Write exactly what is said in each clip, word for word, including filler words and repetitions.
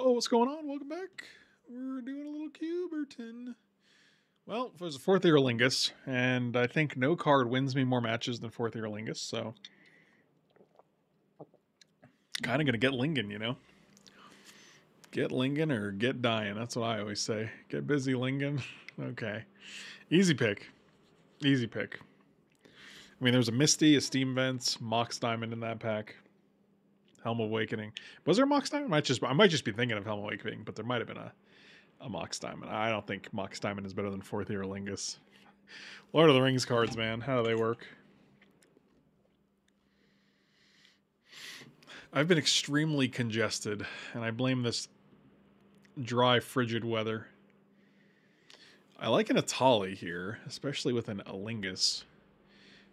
Oh, what's going on? Welcome back. We're doing a little Cuberton. Well, it was a fourth Eorlingas, and I think no card wins me more matches than fourth Eorlingas, so kind of going to get Lingen, you know? Get Lingen or get dying. That's what I always say. Get busy, Lingen. Okay. Easy pick. Easy pick. I mean, there's a Misty, a Steam Vents, Mox Diamond in that pack. Helm Awakening. Was there a Mox Diamond? I might just, I might just be thinking of Helm Awakening, but there might have been a, a Mox Diamond. I don't think Mox Diamond is better than fourth Eorlingas. Lord of the Rings cards, man. How do they work? I've been extremely congested, and I blame this dry, frigid weather. I like an Atali here, especially with an Eorlingas.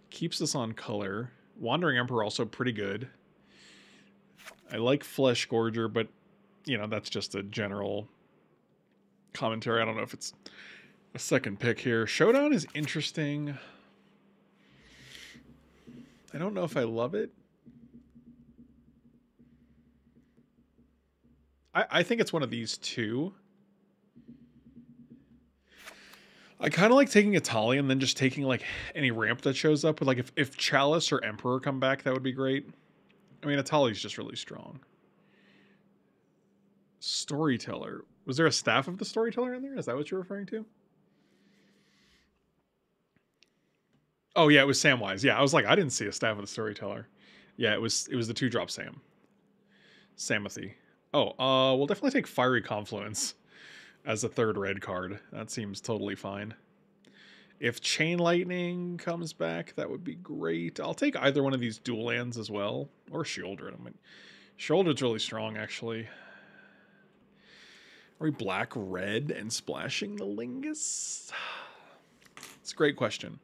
Keeps us on color. Wandering Emperor also pretty good. I like Flesh Gorger, but, you know, that's just a general commentary. I don't know if it's a second pick here. Showdown is interesting. I don't know if I love it. I, I think it's one of these two. I kind of like taking Atali and then just taking, like, any ramp that shows up. With, like, if, if Chalice or Emperor come back, that would be great. I mean, Atali's just really strong. Storyteller. Was there a Staff of the Storyteller in there? Is that what you're referring to? Oh, yeah, it was Samwise. Yeah, I was like, I didn't see a Staff of the Storyteller. Yeah, it was it was the two-drop Sam. Samothy. Oh, uh, we'll definitely take Fiery Confluence as a third red card. That seems totally fine. If Chain Lightning comes back, that would be great. I'll take either one of these dual lands as well. Or Shieldred. I mean, Shieldred's really strong, actually. Are we black, red, and splashing the Lingus? It's a great question.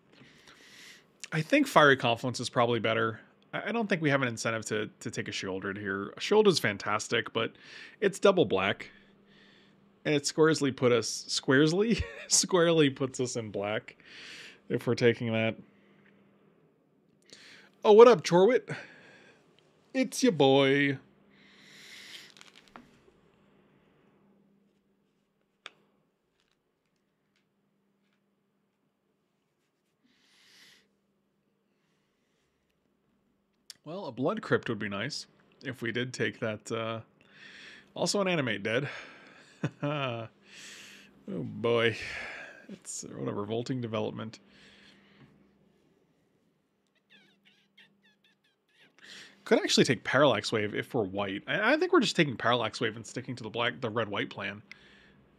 I think Fiery Confluence is probably better. I don't think we have an incentive to, to take a Shieldred here. Shieldred's fantastic, but it's double black. And it squarely put us squarely squarely puts us in black if we're taking that. Oh, what up, Chorwit? It's your boy. Well, a Blood Crypt would be nice if we did take that. Uh, also, an Animate Dead. Oh boy, it's what a revolting development. Could actually take Parallax Wave if we're white. I, I think we're just taking Parallax Wave and sticking to the black, the red-white plan.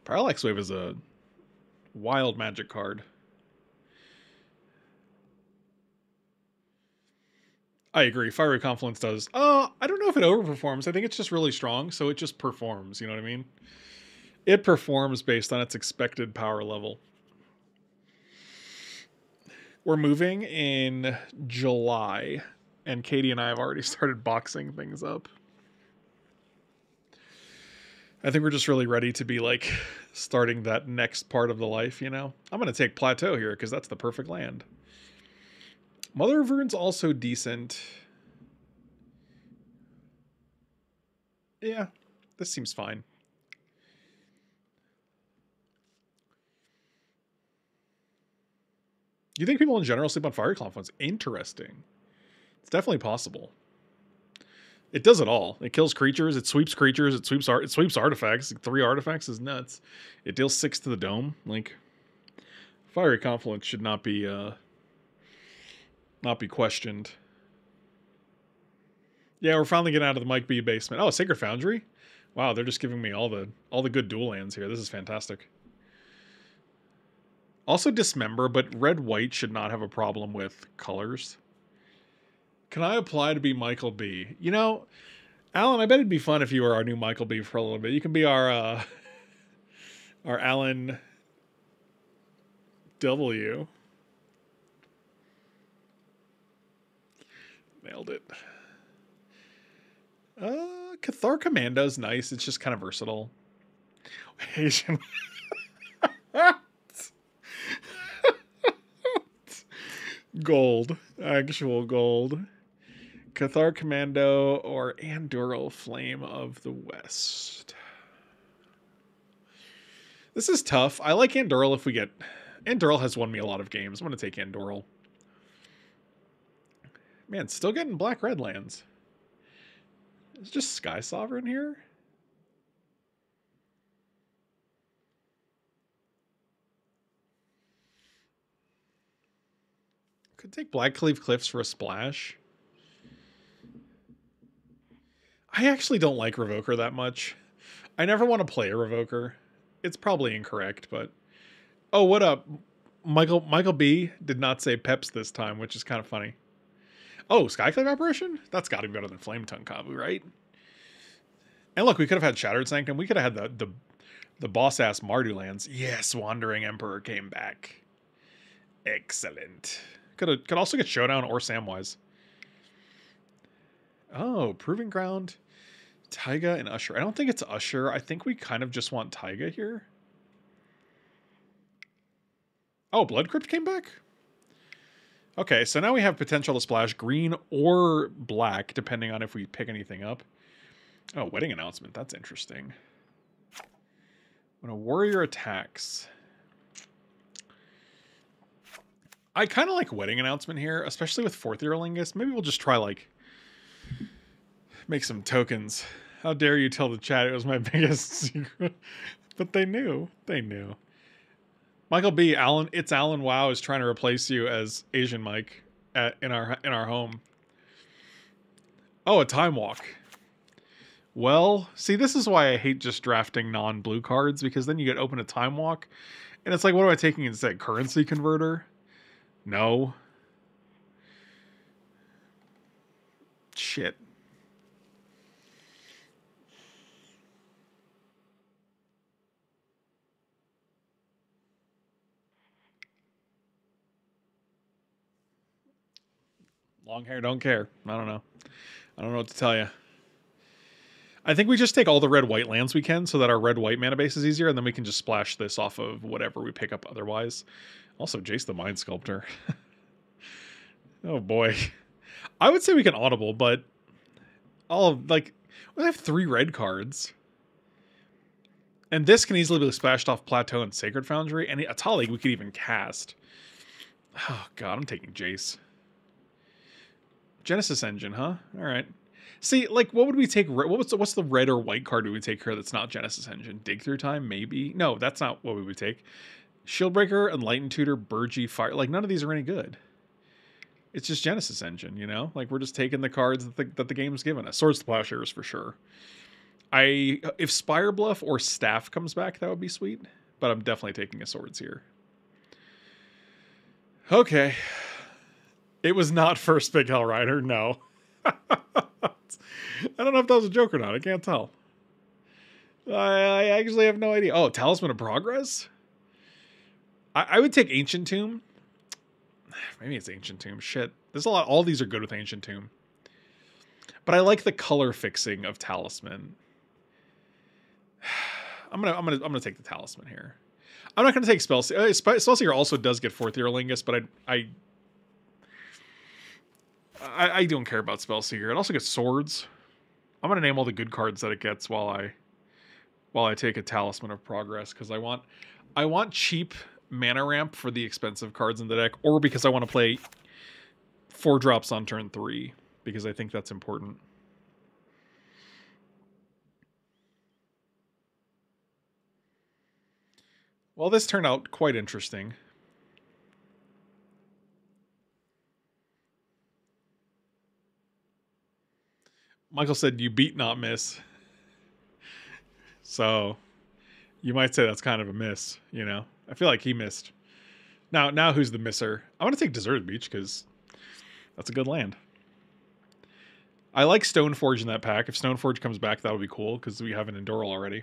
Parallax Wave is a wild magic card. I agree. Fiery Confluence does. Uh, I don't know if it overperforms. I think it's just really strong, so it just performs. You know what I mean? It performs based on its expected power level. We're moving in July, and Katie and I have already started boxing things up. I think we're just really ready to be, like, starting that next part of the life, you know? I'm going to take Plateau here, because that's the perfect land. Mother of Rune's also decent. Yeah, this seems fine. You think people in general sleep on Fiery Confluence? Interesting. It's definitely possible. It does it all. It kills creatures. It sweeps creatures. It sweeps art. It sweeps artifacts. Three artifacts is nuts. It deals six to the dome. Like, Fiery Confluence should not be uh, not be questioned. Yeah, we're finally getting out of the Mike B basement. Oh, Sacred Foundry. Wow, they're just giving me all the all the good dual lands here. This is fantastic. Also Dismember, but red-white should not have a problem with colors. Can I apply to be Michael B? You know, Alan, I bet it'd be fun if you were our new Michael B for a little bit. You can be our uh, our Alan W. Nailed it. Uh, Cathar Commando's nice. It's just kind of versatile. Haitian... Gold. Actual gold. Cathar Commando or Andúril Flame of the West. This is tough. I like Andúril if we get... Andúril has won me a lot of games. I'm going to take Andúril. Man, still getting black red lands. Is just Sky Sovereign here? Could take Blackcleave Cliffs for a splash. I actually don't like Revoker that much. I never want to play a Revoker. It's probably incorrect, but... Oh, what up? Michael Michael B did not say Peps this time, which is kind of funny. Oh, Skyclave Apparition? That's got to be better than Flametongue Kabu, right? And look, we could have had Shattered Sanctum. We could have had the the, the boss-ass Mardu lands. Yes, Wandering Emperor came back. Excellent. Could have, could also get Showdown or Samwise. Oh, Proving Ground, Taiga, and Usher. I don't think it's Usher. I think we kind of just want Taiga here. Oh, Blood Crypt came back? Okay, so now we have potential to splash green or black, depending on if we pick anything up. Oh, Wedding Announcement. That's interesting. When a warrior attacks... I kind of like Wedding Announcement here, especially with fourth Eorlingas. Maybe we'll just try, like... make some tokens. How dare you tell the chat it was my biggest secret. But they knew. They knew. Michael B, Alan, it's Alan Wow is trying to replace you as Asian Mike at, in our in our home. Oh, a Time Walk. Well, see, this is why I hate just drafting non-blue cards, because then you get open a Time Walk, and it's like, what am I taking instead? Currency Converter? No. Shit. Long hair, don't care. I don't know. I don't know what to tell you. I think we just take all the red-white lands we can so that our red-white mana base is easier, and then we can just splash this off of whatever we pick up otherwise. Also, Jace the Mind Sculptor. Oh, boy. I would say we can audible, but all of, like, we have three red cards. And this can easily be splashed off Plateau and Sacred Foundry, and a Talig we could even cast. Oh, God, I'm taking Jace. Genesis Engine, huh? All right. See, like, what would we take? What was the, what's the red or white card do we take here that's not Genesis Engine? Dig Through Time, maybe? No, that's not what we would take. Shieldbreaker, Enlightened Tutor, Burgie, Fire. Like, none of these are any good. It's just Genesis Engine, you know? Like, we're just taking the cards that the, that the game's given us. Swords to Plowshares, for sure. I If Spire Bluff or Staff comes back, that would be sweet. But I'm definitely taking a Swords here. Okay. It was not first pick Hellrider, no. I don't know if that was a joke or not. I can't tell. I, I actually have no idea. Oh, Talisman of Progress? I, I would take Ancient Tomb. Maybe it's Ancient Tomb. Shit. There's a lot. All these are good with Ancient Tomb. But I like the color fixing of Talisman. I'm gonna I'm gonna I'm gonna take the Talisman here. I'm not gonna take Spellseeker. Uh, Spellseeker also does get fourth Eorlingus, but I I I, I don't care about Spellseeker. It also gets Swords. I'm gonna name all the good cards that it gets while I while I take a Talisman of Progress, because I want I want cheap mana ramp for the expensive cards in the deck, or because I want to play four drops on turn three, because I think that's important. Well, this turned out quite interesting. Michael said, you beat not miss. So you might say that's kind of a miss, you know? I feel like he missed. Now, now who's the misser? I'm going to take Deserted Beach because that's a good land. I like Stoneforge in that pack. If Stoneforge comes back, that would be cool because we have an Andúril already.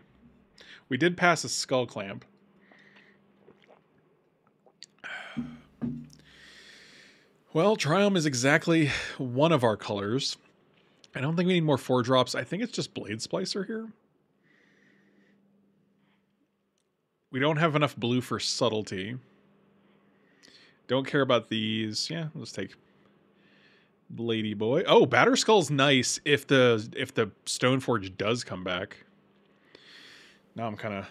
We did pass a Skull Clamp. Well, Triumph is exactly one of our colors. I don't think we need more four drops. I think it's just Blade Splicer here. We don't have enough blue for Subtlety. Don't care about these. Yeah, let's take Lady Boy. Oh, Batterskull's nice if the if the Stoneforge does come back. Now I'm kind of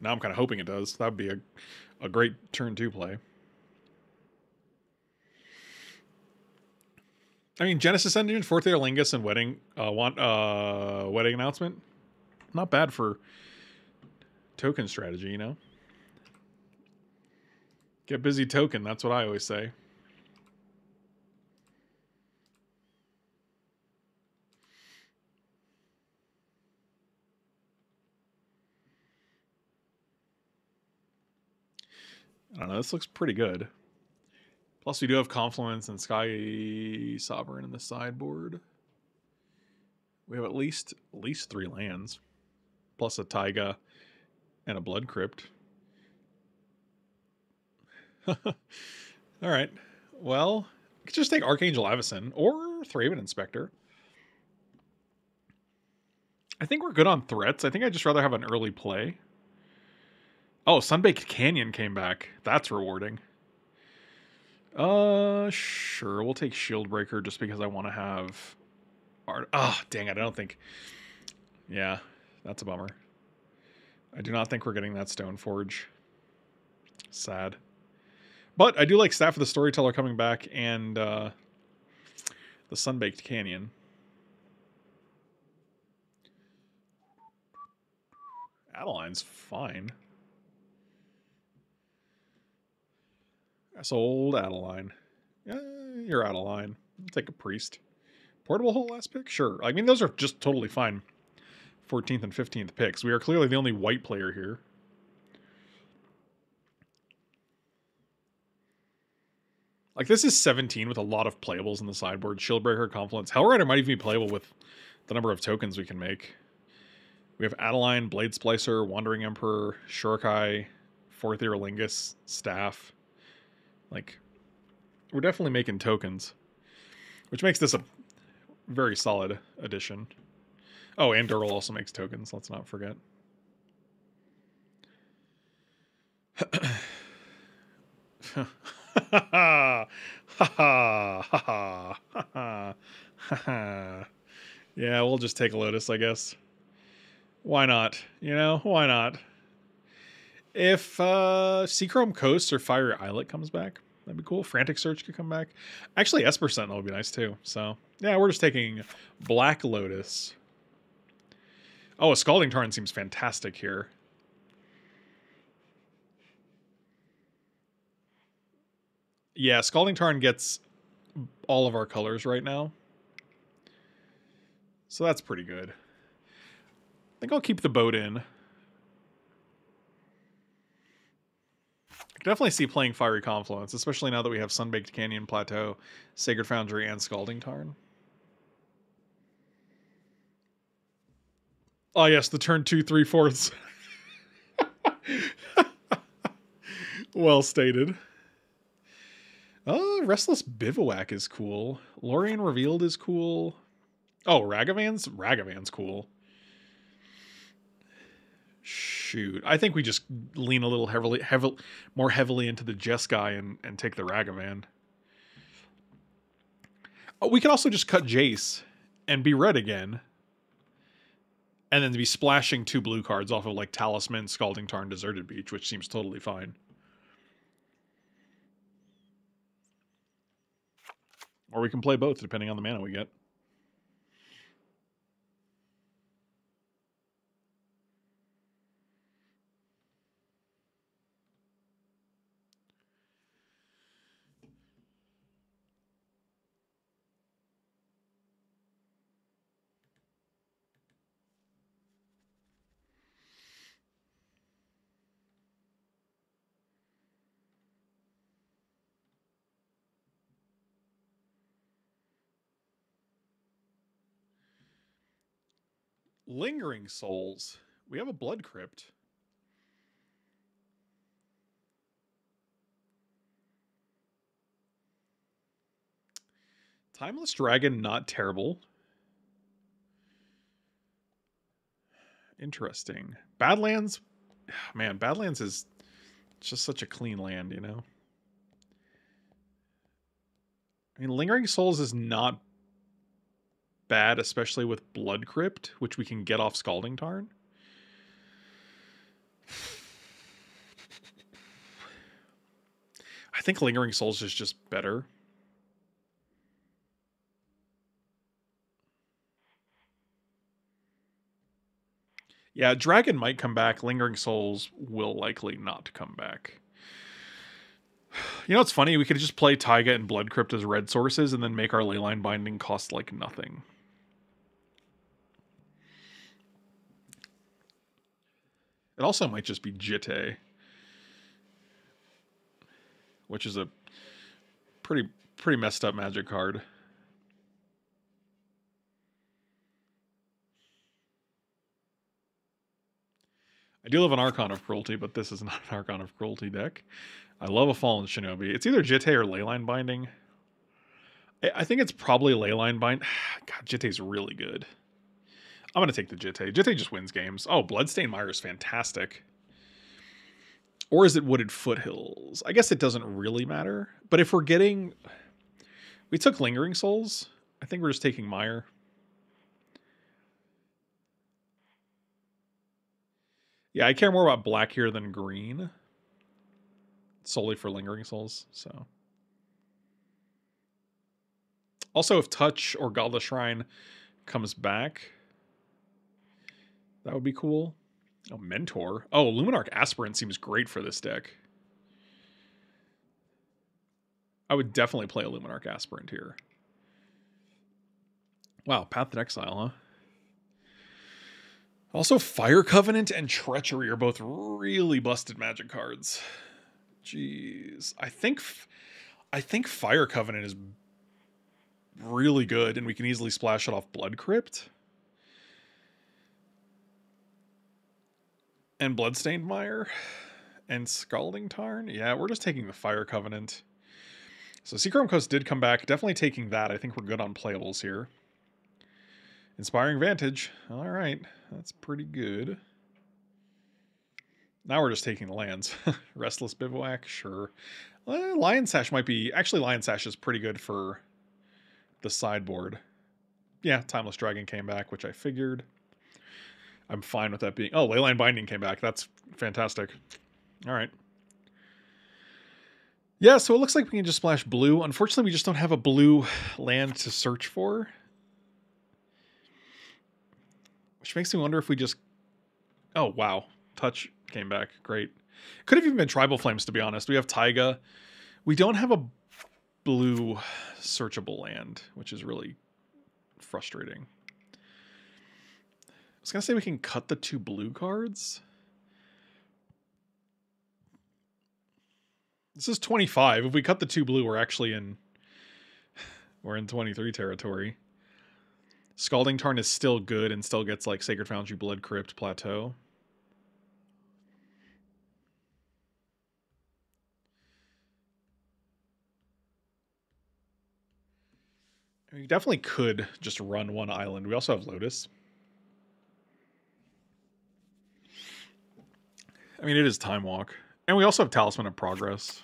Now I'm kind of hoping it does. That would be a, a great turn two play. I mean, Genesis Engine, Fourth Eorlingas, and Wedding uh, want, uh, wedding Announcement. Not bad for token strategy, you know? Get busy token, that's what I always say. I don't know, this looks pretty good. Plus, we do have Confluence and Sky Sovereign in the sideboard. We have at least at least three lands, plus a Taiga and a Blood Crypt. All right, well, we could just take Archangel Avacyn or Thraven Inspector. I think we're good on threats. I think I'd just rather have an early play. Oh, Sunbaked Canyon came back. That's rewarding. Uh, sure. We'll take Shieldbreaker just because I want to have... Art oh, dang it. I don't think... Yeah, that's a bummer. I do not think we're getting that Stoneforge. Sad. But I do like Staff of the Storyteller coming back and uh, the Sunbaked Canyon. Adeline's fine. That's old Adeline. Yeah, you're Adeline. I'll take a Priest. Portable hole last pick? Sure. I mean, those are just totally fine. fourteenth and fifteenth picks. We are clearly the only white player here. Like, this is seventeen with a lot of playables in the sideboard. Shieldbreaker, Confluence. Hellrider might even be playable with the number of tokens we can make. We have Adeline, Blade Splicer, Wandering Emperor, ShurikaiFourth Eorlingas, Staff. Like, we're definitely making tokens, which makes this a very solid addition. Oh, and Andúril also makes tokens. Let's not forget. Yeah, we'll just take a Lotus, I guess. Why not? You know, why not? If uh, Seachrome Coast or Fiery Islet comes back, that'd be cool. Frantic Search could come back. Actually, Esper Sentinel would be nice too. So, yeah, we're just taking Black Lotus. Oh, a Scalding Tarn seems fantastic here. Yeah, Scalding Tarn gets all of our colors right now. So that's pretty good. I think I'll keep the boat in. I could definitely see playing Fiery Confluence, especially now that we have Sunbaked Canyon, Plateau, Sacred Foundry, and Scalding Tarn. Oh, yes, the turn two, three fourths. Well stated. Oh, Restless Bivouac is cool. Lorien Revealed is cool. Oh, Ragavan's? Ragavan's cool. Shoot, I think we just lean a little heavily, heavily, more heavily into the Jeskai and and take the Ragavan. Oh, we could also just cut Jace and be red again, and then be splashing two blue cards off of like Talisman, Scalding Tarn, Deserted Beach, which seems totally fine. Or we can play both depending on the mana we get. Lingering Souls. We have a Blood Crypt. Timeless Dragon, not terrible. Interesting. Badlands. Man, Badlands is just such a clean land, you know? I mean, Lingering Souls is not bad, especially with Blood Crypt, which we can get off Scalding Tarn. I think Lingering Souls is just better. Yeah, Dragon might come back. Lingering Souls will likely not come back. You know, it's funny. We could just play Taiga and Blood Crypt as red sources and then make our Leyline Binding cost like nothing. It also might just be Jitte, which is a pretty pretty messed up Magic card. I do love an Archon of Cruelty, but this is not an Archon of Cruelty deck. I love a Fallen Shinobi. It's either Jitte or Leyline Binding. I, I think it's probably Leyline Binding. God, Jitte's really good. I'm going to take the Jitte. Jitte just wins games. Oh, Bloodstained Mire is fantastic. Or is it Wooded Foothills? I guess it doesn't really matter. But if we're getting... We took Lingering Souls. I think we're just taking Mire. Yeah, I care more about black here than green. Solely for Lingering Souls, so. Also, if Touch or Godless Shrine comes back, that would be cool. Oh, Mentor. Oh, Luminarch Aspirant seems great for this deck. I would definitely play a Luminarch Aspirant here. Wow, Path to Exile, huh? Also, Fire Covenant and Treachery are both really busted Magic cards. Jeez. I think, I think Fire Covenant is really good, and we can easily splash it off Blood Crypt. And Bloodstained Mire. And Scalding Tarn. Yeah, we're just taking the Fire Covenant. So Seachrome Coast did come back. Definitely taking that. I think we're good on playables here. Inspiring Vantage. All right. That's pretty good. Now we're just taking the lands. Restless Bivouac, sure. Uh, Lion Sash might be... Actually, Lion Sash is pretty good for the sideboard. Yeah, Timeless Dragon came back, which I figured. I'm fine with that being... Oh, Leyline Binding came back. That's fantastic. All right. Yeah, so it looks like we can just splash blue. Unfortunately, we just don't have a blue land to search for. Which makes me wonder if we just... Oh, wow. Touch came back. Great. Could have even been Tribal Flames, to be honest. We have Taiga. We don't have a blue searchable land, which is really frustrating. I was going to say we can cut the two blue cards. This is twenty-five. If we cut the two blue, we're actually in... We're in twenty-three territory. Scalding Tarn is still good and still gets like Sacred Foundry, Blood Crypt, Plateau. We definitely could just run one island. We also have Lotus. I mean, it is Time Walk. And we also have Talisman of Progress.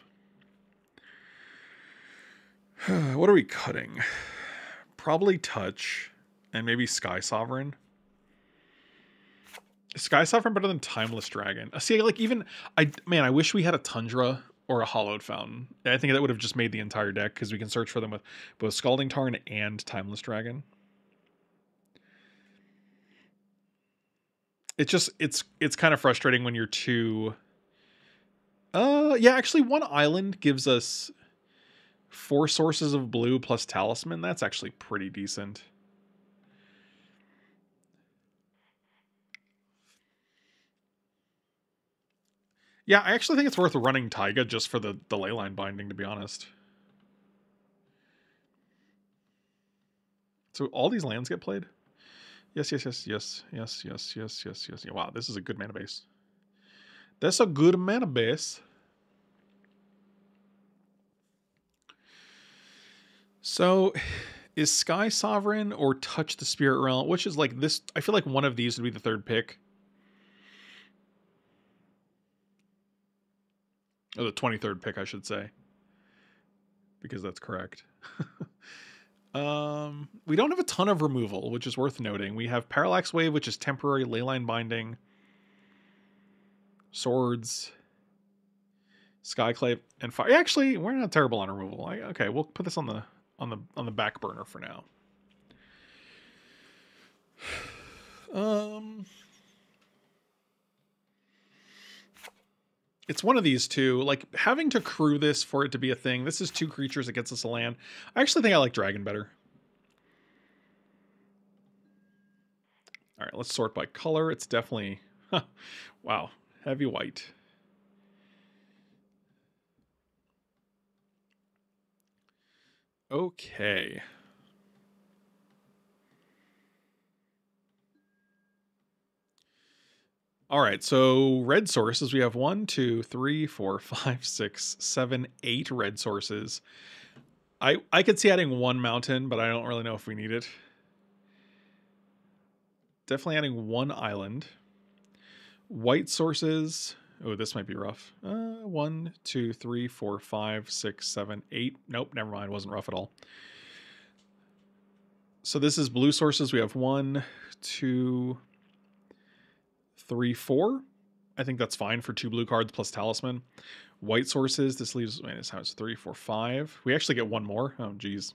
What are we cutting? Probably Touch. And maybe Sky Sovereign. Is Sky Sovereign better than Timeless Dragon? See, like even... I Man, I wish we had a Tundra or a Hollowed Fountain. I think that would have just made the entire deck, because we can search for them with both Scalding Tarn and Timeless Dragon. It's just... It's, it's kind of frustrating when you're too... Uh, yeah, actually, one island gives us four sources of blue plus Talisman. That's actually pretty decent. Yeah, I actually think it's worth running Taiga just for the, the Leyline Binding, to be honest. So all these lands get played? Yes, yes, yes, yes, yes, yes, yes, yes, yes. Wow, this is a good mana base. That's a good mana base. So is Sky Sovereign or Touch the Spirit Realm? Which is like this... I feel like one of these would be the third pick. Oh, the twenty-third pick, I should say. Because that's correct. um, we don't have a ton of removal, which is worth noting. We have Parallax Wave, which is temporary, Leyline Binding, Swords, Skyclave, and Fire. Actually, we're not terrible on removal. I, okay, we'll put this on the on the on the back burner for now. Um, it's one of these two. Like having to crew this for it to be a thing. This is two creatures that gets us a land. I actually think I like Dragon better. All right, let's sort by color. It's definitely huh, wow, heavy white. Okay. All right, so red sources. We have one, two, three, four, five, six, seven, eight red sources. I I could see adding one mountain, but I don't really know if we need it. Definitely adding one island. White sources. Oh, this might be rough. Uh, one, two, three, four, five, six, seven, eight. Nope, never mind. Wasn't rough at all. So this is blue sources. We have one, two, three, four. I think that's fine for two blue cards plus talisman. White sources. This leaves minus how it's three, four, five. We actually get one more. Oh, geez.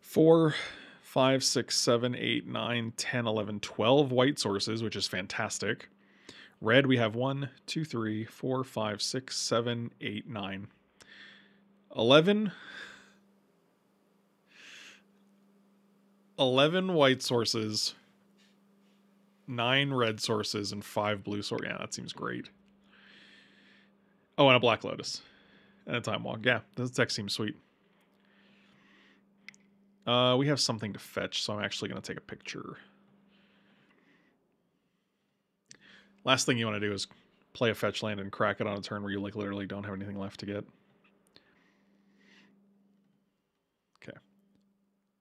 Four. Five, six, seven, eight, nine, ten, eleven, twelve white sources, which is fantastic. Red, we have one, two, three, four, five, six, seven, eight, nine, eleven. eleven white sources, nine red sources, and five blue sources. Yeah, that seems great. Oh, and a Black Lotus. And a Time Walk. Yeah, this deck seems sweet. Uh, we have something to fetch, so I'm actually going to take a picture. Last thing you want to do is play a fetch land and crack it on a turn where you like literally don't have anything left to get. Okay.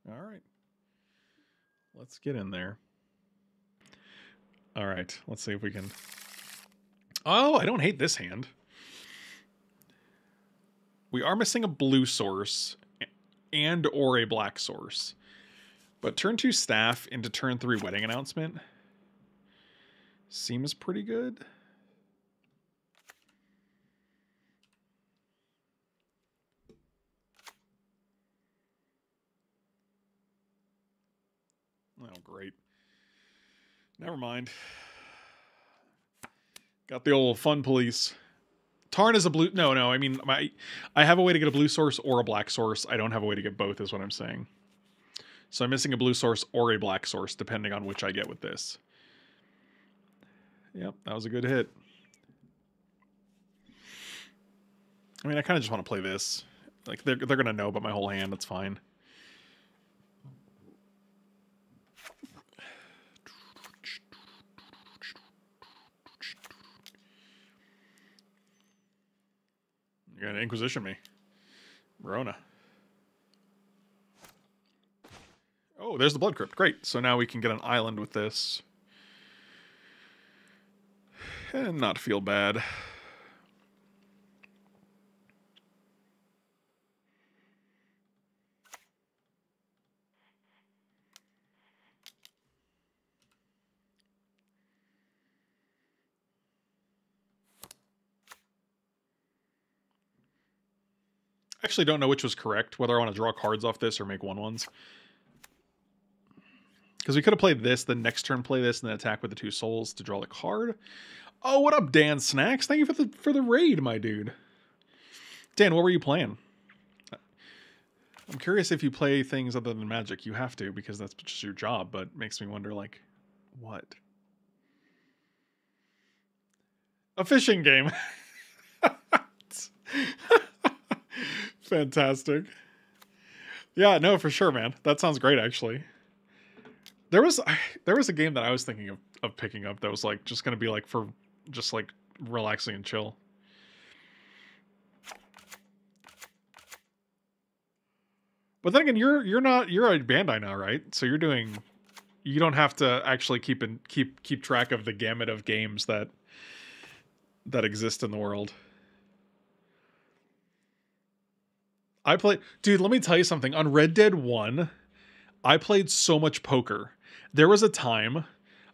All right. Let's get in there. All right. Let's see if we can... Oh, I don't hate this hand. We are missing a blue source... and or a black source. But turn two staff into turn three wedding announcement seems pretty good. Oh, great. Never mind. Got the old fun police. Tarn is a blue... No, no, I mean, my, I have a way to get a blue source or a black source. I don't have a way to get both is what I'm saying. So I'm missing a blue source or a black source, depending on which I get with this. Yep, that was a good hit. I mean, I kind of just want to play this. Like, they're, they're going to know about my whole hand. That's fine. You're gonna Inquisition me. Verona. Oh, there's the Blood Crypt. Great. So now we can get an island with this. And not feel bad. Actually don't know which was correct, whether I want to draw cards off this or make one ones. Because we could have played this, then next turn play this, and then attack with the two souls to draw the card. Oh, what up, Dan Snacks? Thank you for the for the raid, my dude. Dan, what were you playing? I'm curious if you play things other than Magic. You have to, because that's just your job, but it makes me wonder, like, what? A fishing game. Fantastic. Yeah, no, for sure, man. That sounds great, actually. There was there was a game that I was thinking of, of picking up that was like just gonna be like for just like relaxing and chill. But then again, you're you're not you're a Bandai now, right? So you're doing you don't have to actually keep in keep keep track of the gamut of games that that exist in the world. I played, dude, let me tell you something. On Red Dead one, I played so much poker. There was a time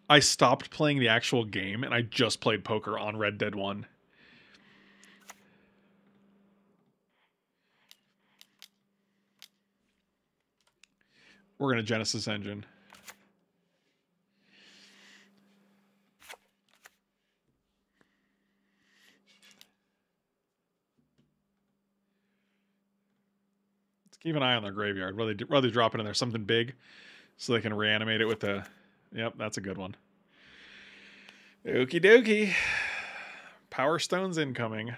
I stopped playing the actual game and I just played poker on Red Dead one. We're going to Genesis Engine. Let's keep an eye on their graveyard. Rather, rather drop it in there, something big, so they can reanimate it with the... Yep, that's a good one. Okie dokie. Power Stones incoming.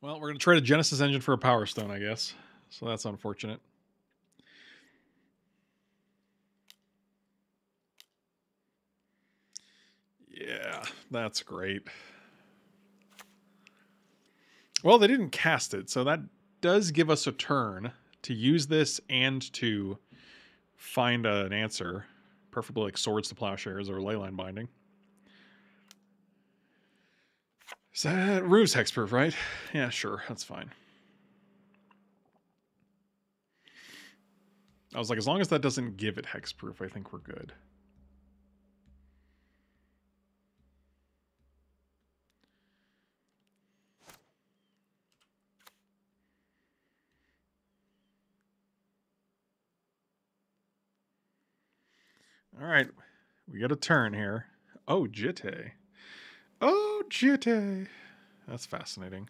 Well, we're going to try to Genesis Engine for a Power Stone, I guess. So that's unfortunate. Yeah, that's great. Well, they didn't cast it, so that does give us a turn to use this and to find an answer. Preferably like Swords to Plowshares or Leyline Binding. So that roof's hexproof, right? Yeah, sure. That's fine. I was like, as long as that doesn't give it hexproof, I think we're good. All right. We got a turn here. Oh, Jitte. Oh, Jitte. That's fascinating.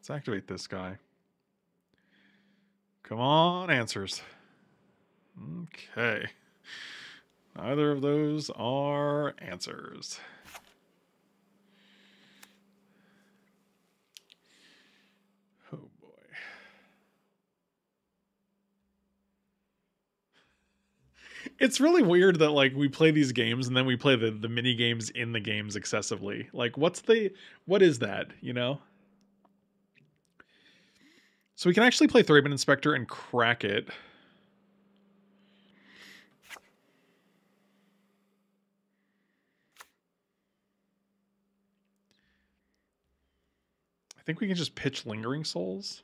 Let's activate this guy. Come on, answers. Okay. Neither of those are answers. Oh, boy. It's really weird that, like, we play these games and then we play the, the mini games in the games excessively. Like, what's the, what is that, you know? So we can actually play Thraben Inspector and crack it. I think we can just pitch Lingering Souls.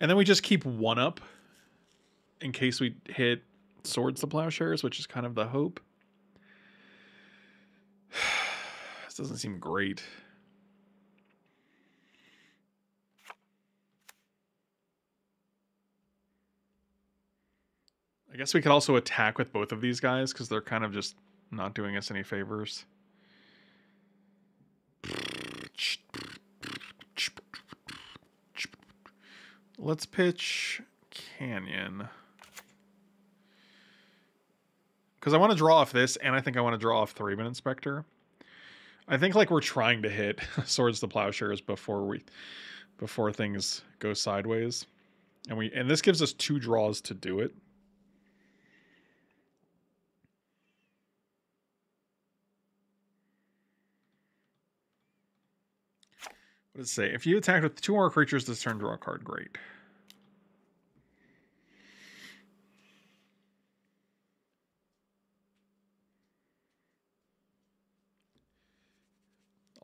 And then we just keep one up in case we hit Swords to Plowshares, which is kind of the hope. This doesn't seem great. I guess we could also attack with both of these guys because they're kind of just not doing us any favors. Let's pitch Canyon. Because I want to draw off this, and I think I want to draw off Thraben Inspector. I think like we're trying to hit Swords to Plowshares before we, before things go sideways, and we and this gives us two draws to do it. What does it say? If you attack with two more creatures this turn, draw a card. Great.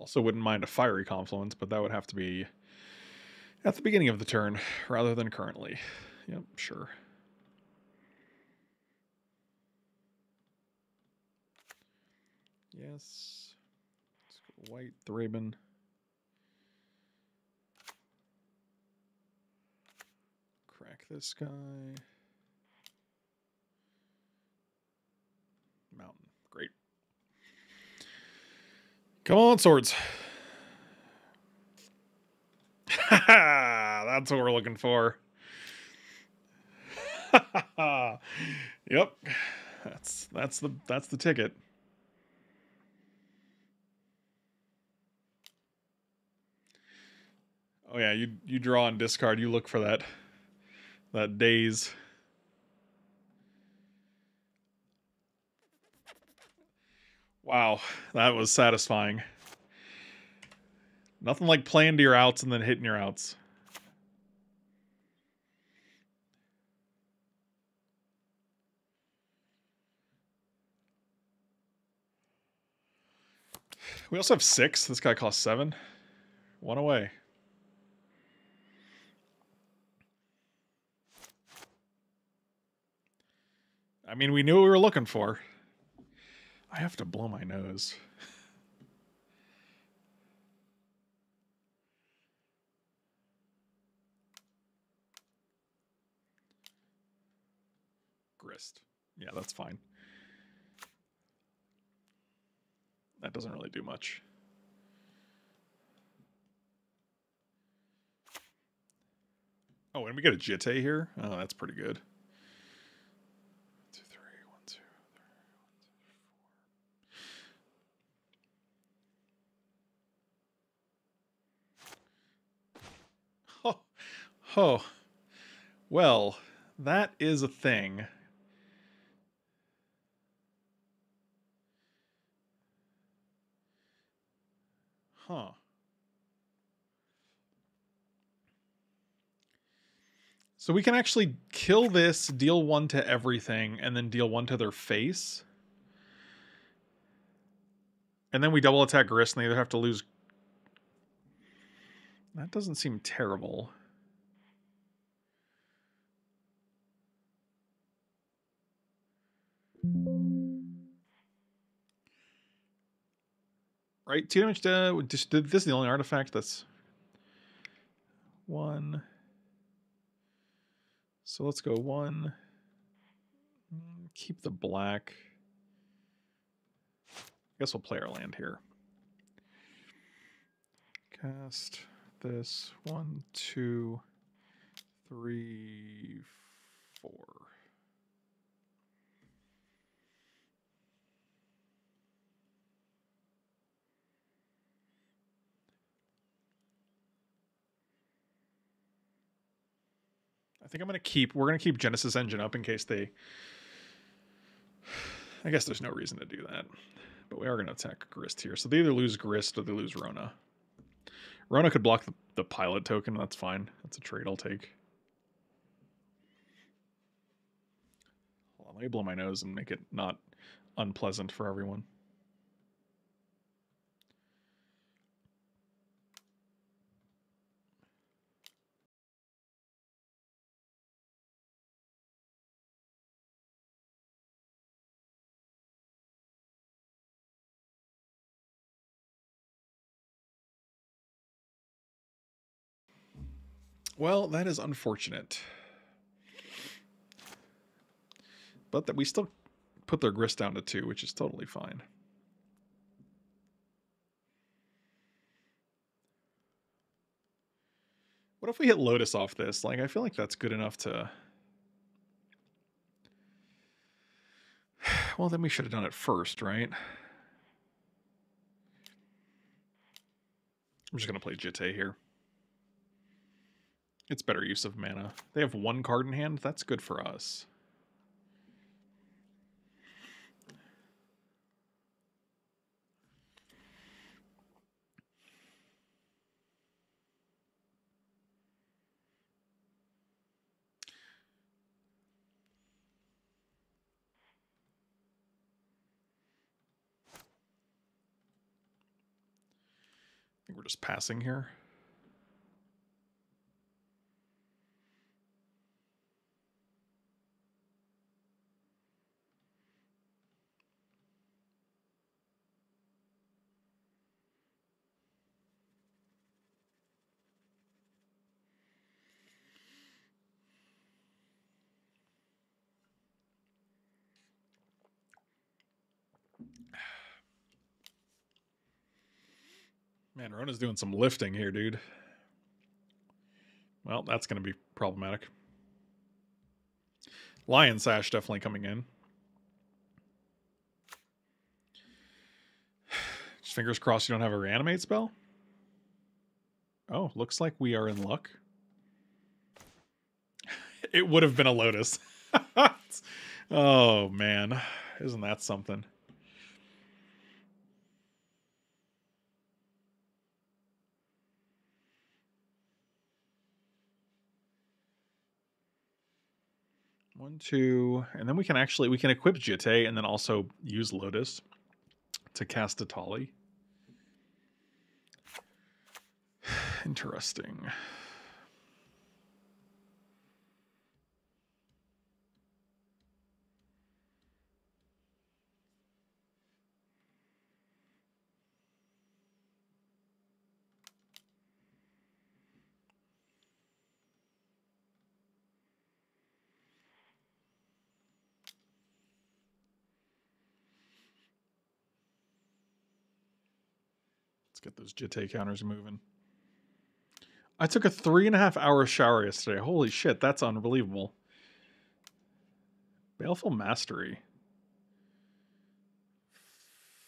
Also wouldn't mind a Fiery Confluence, but that would have to be at the beginning of the turn rather than currently. Yep, sure. Yes. Let's go white, Thraben. Crack this guy. Mountain. Come on, swords. That's what we're looking for. Yep. That's that's the that's the ticket. Oh yeah, you you draw and discard, you look for that that daze. Wow, that was satisfying. Nothing like playing to your outs and then hitting your outs. We also have six. This guy costs seven. One away. I mean, we knew what we were looking for. I have to blow my nose. Forest. Yeah, that's fine. That doesn't really do much. Oh, and we got a Jitte here. Oh, that's pretty good. Oh, well, that is a thing. Huh. So we can actually kill this, deal one to everything, and then deal one to their face. And then we double attack Grist, and they either have to lose... That doesn't seem terrible. Right, two damage to, just, this is the only artifact that's one. So let's go one. Keep the black. I guess we'll play our land here. Cast this one, two, three, four. I think I'm gonna keep. We're gonna keep Genesis Engine up in case they. I guess there's no reason to do that, but we are gonna attack Grist here. So they either lose Grist or they lose Rona. Rona could block the, the pilot token. That's fine. That's a trade I'll take. Hold on, let me blow my nose and make it not unpleasant for everyone. Well, that is unfortunate. But that we still put their Grist down to two, which is totally fine. What if we hit Lotus off this? Like, I feel like that's good enough to... Well, then we should have done it first, right? I'm just going to play Jitte here. It's better use of mana. They have one card in hand. That's good for us. I think we're just passing here. Man, Rona's doing some lifting here, dude. Well, that's going to be problematic. Lion Sash definitely coming in. Just fingers crossed you don't have a reanimate spell. Oh, looks like we are in luck. It would have been a Lotus. Oh, man. Isn't that something? One, two, and then we can actually, we can equip Jitte and then also use Lotus to cast Atali. Interesting. Let's get those Jitte counters moving. I took a three and a half hour shower yesterday. Holy shit, that's unbelievable. Baleful Mastery.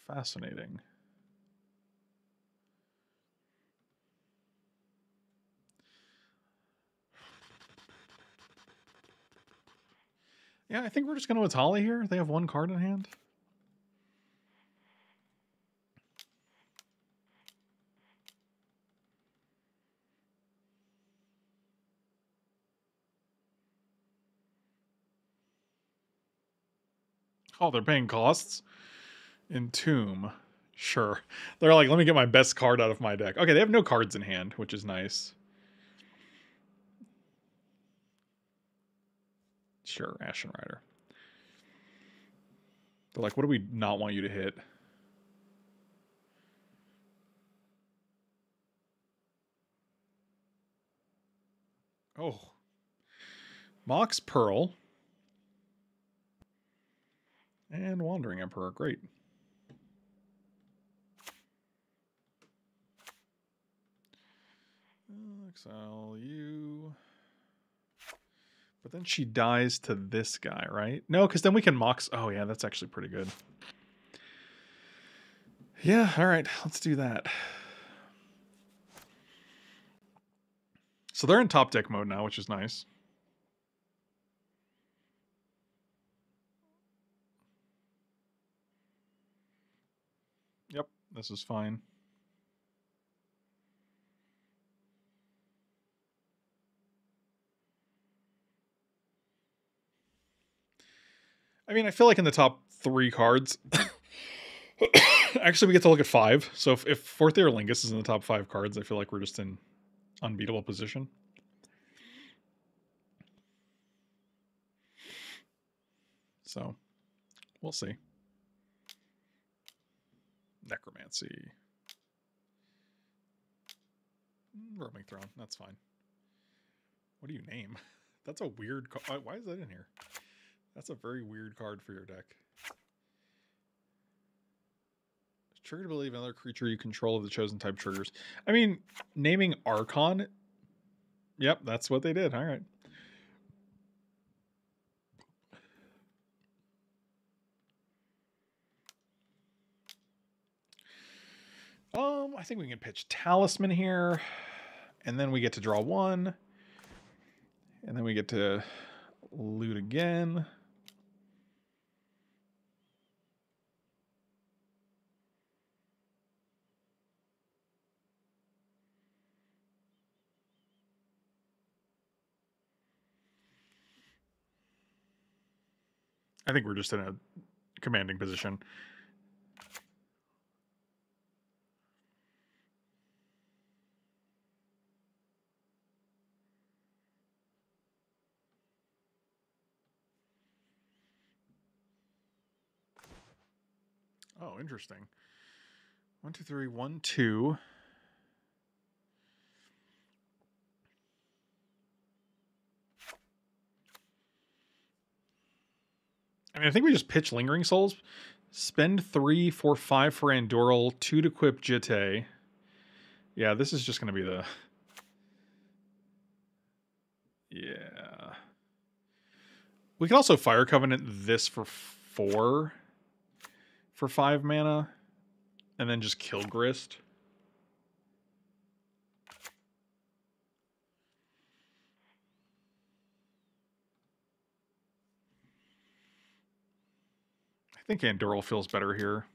Fascinating. Yeah, I think we're just going to Atali here. They have one card in hand. Oh, they're paying costs. In Tomb. Sure. They're like, let me get my best card out of my deck. Okay, they have no cards in hand, which is nice. Sure, Ashen Rider. They're like, what do we not want you to hit? Oh. Mox Pearl. And Wandering Emperor, great. Exile you. But then she dies to this guy, right? No, because then we can Mox. Oh, yeah, that's actually pretty good. Yeah, all right, let's do that. So they're in top deck mode now, which is nice. Yep, this is fine. I mean, I feel like in the top three cards, actually we get to look at five. So if, if Fourth Eorlingas is in the top five cards, I feel like we're just in unbeatable position. So we'll see. Necromancy. Roaming Throne, that's fine. What do you name? That's a weird card. Why is that in here? That's a very weird card for your deck. Triggered ability of another creature you control of the chosen type triggers. I mean, naming Archon. Yep, that's what they did. All right. Um, I think we can pitch Talisman here, and then we get to draw one, and then we get to loot again. I think we're just in a commanding position. Oh, interesting. One, two, three, one, two. I mean, I think we just pitch Lingering Souls. Spend three, four, five for Andúril, two to equip Jitte. Yeah, this is just going to be the... Yeah. We can also Fire Covenant this for four... for five mana, and then just kill Grist. I think Andúril feels better here.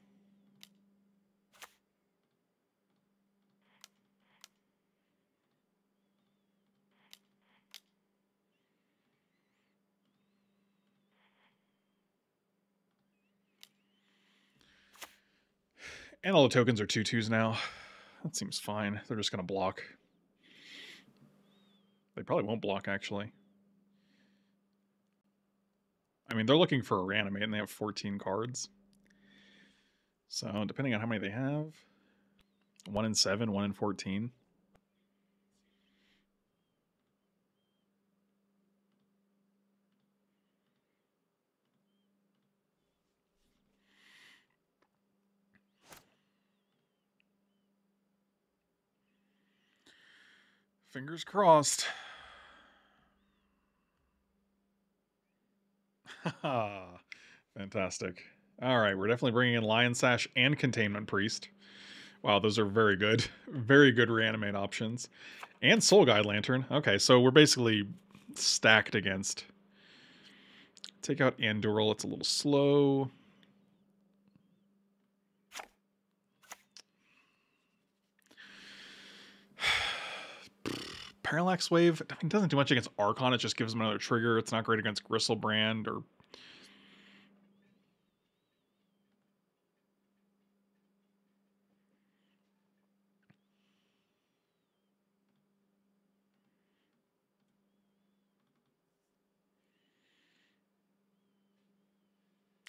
And all the tokens are two twos now. That seems fine. They're just going to block. They probably won't block, actually. I mean, they're looking for a reanimate, and they have fourteen cards. So, depending on how many they have, one in seven, one in fourteen. Fingers crossed. Haha. Fantastic. All right, we're definitely bringing in Lion Sash and Containment Priest. Wow, those are very good. Very good reanimate options. And Soul Guide Lantern. Okay, so we're basically stacked against. Take out Andúril. It's a little slow. Parallax Wave, I mean, it doesn't do much against Archon. It just gives him another trigger. It's not great against Gristlebrand or...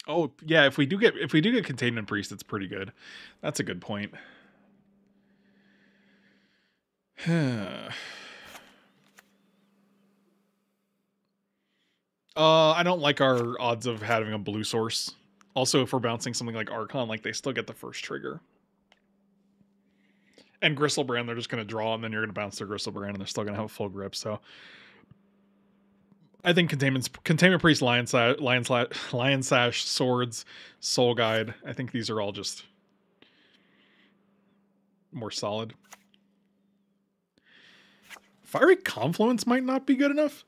Oh, yeah, if we do get if we do get Containment Priest, it's pretty good. That's a good point. uh, I don't like our odds of having a blue source. Also, if we're bouncing something like Archon, like they still get the first trigger. And Gristlebrand, they're just going to draw, and then you're going to bounce their Gristlebrand, and they're still going to have a full grip, so... I think Containment, Containment Priest, Lion Sash, Lion, Lion Sash, Swords, Soul Guide. I think these are all just more solid. Fiery Confluence might not be good enough.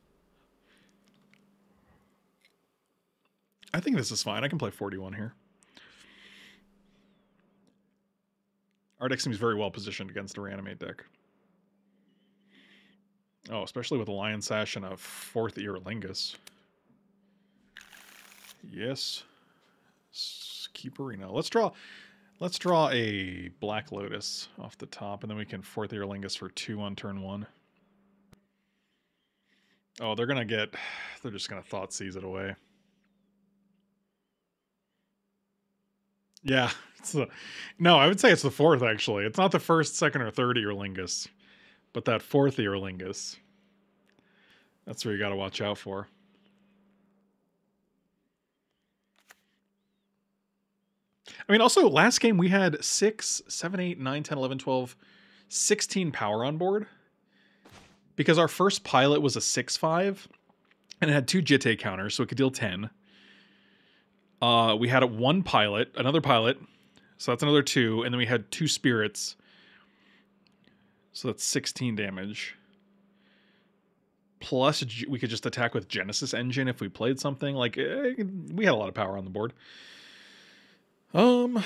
I think this is fine. I can play forty-one here. Our deck seems very well positioned against a reanimate deck. Oh, especially with a Lion Sash and a fourth Eorlingas. Yes. Keep Arena. Let's draw let's draw a Black Lotus off the top, and then we can fourth Eorlingas for two on turn one. Oh, they're gonna get they're just gonna Thought Seize it away. Yeah, it's the no, I would say it's the fourth actually. It's not the first, second, or third Eorlingas. But that fourth Eorlingas, that's where you got to watch out for. I mean, also, last game we had six, seven, eight, nine, ten, eleven, twelve, sixteen power on board. Because our first pilot was a six five, and it had two Jitte counters, so it could deal ten. Uh, we had a one pilot, another pilot, so that's another two, and then we had two spirits. So that's sixteen damage. Plus, we could just attack with Genesis Engine if we played something. Like, we had a lot of power on the board. Um,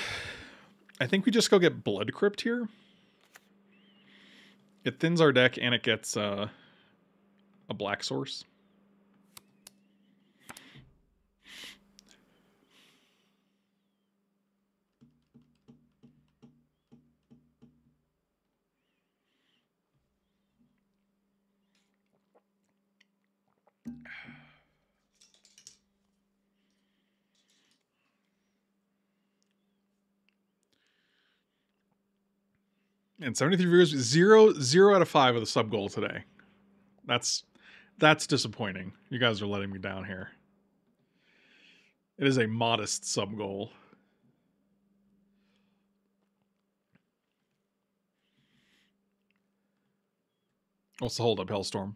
I think we just go get Blood Crypt here. It thins our deck, and it gets uh, a black source. And seventy-three viewers, zero, zero out of five of the sub goal today. That's that's disappointing. You guys are letting me down here. It is a modest sub goal. What's the hold up, Hellstorm?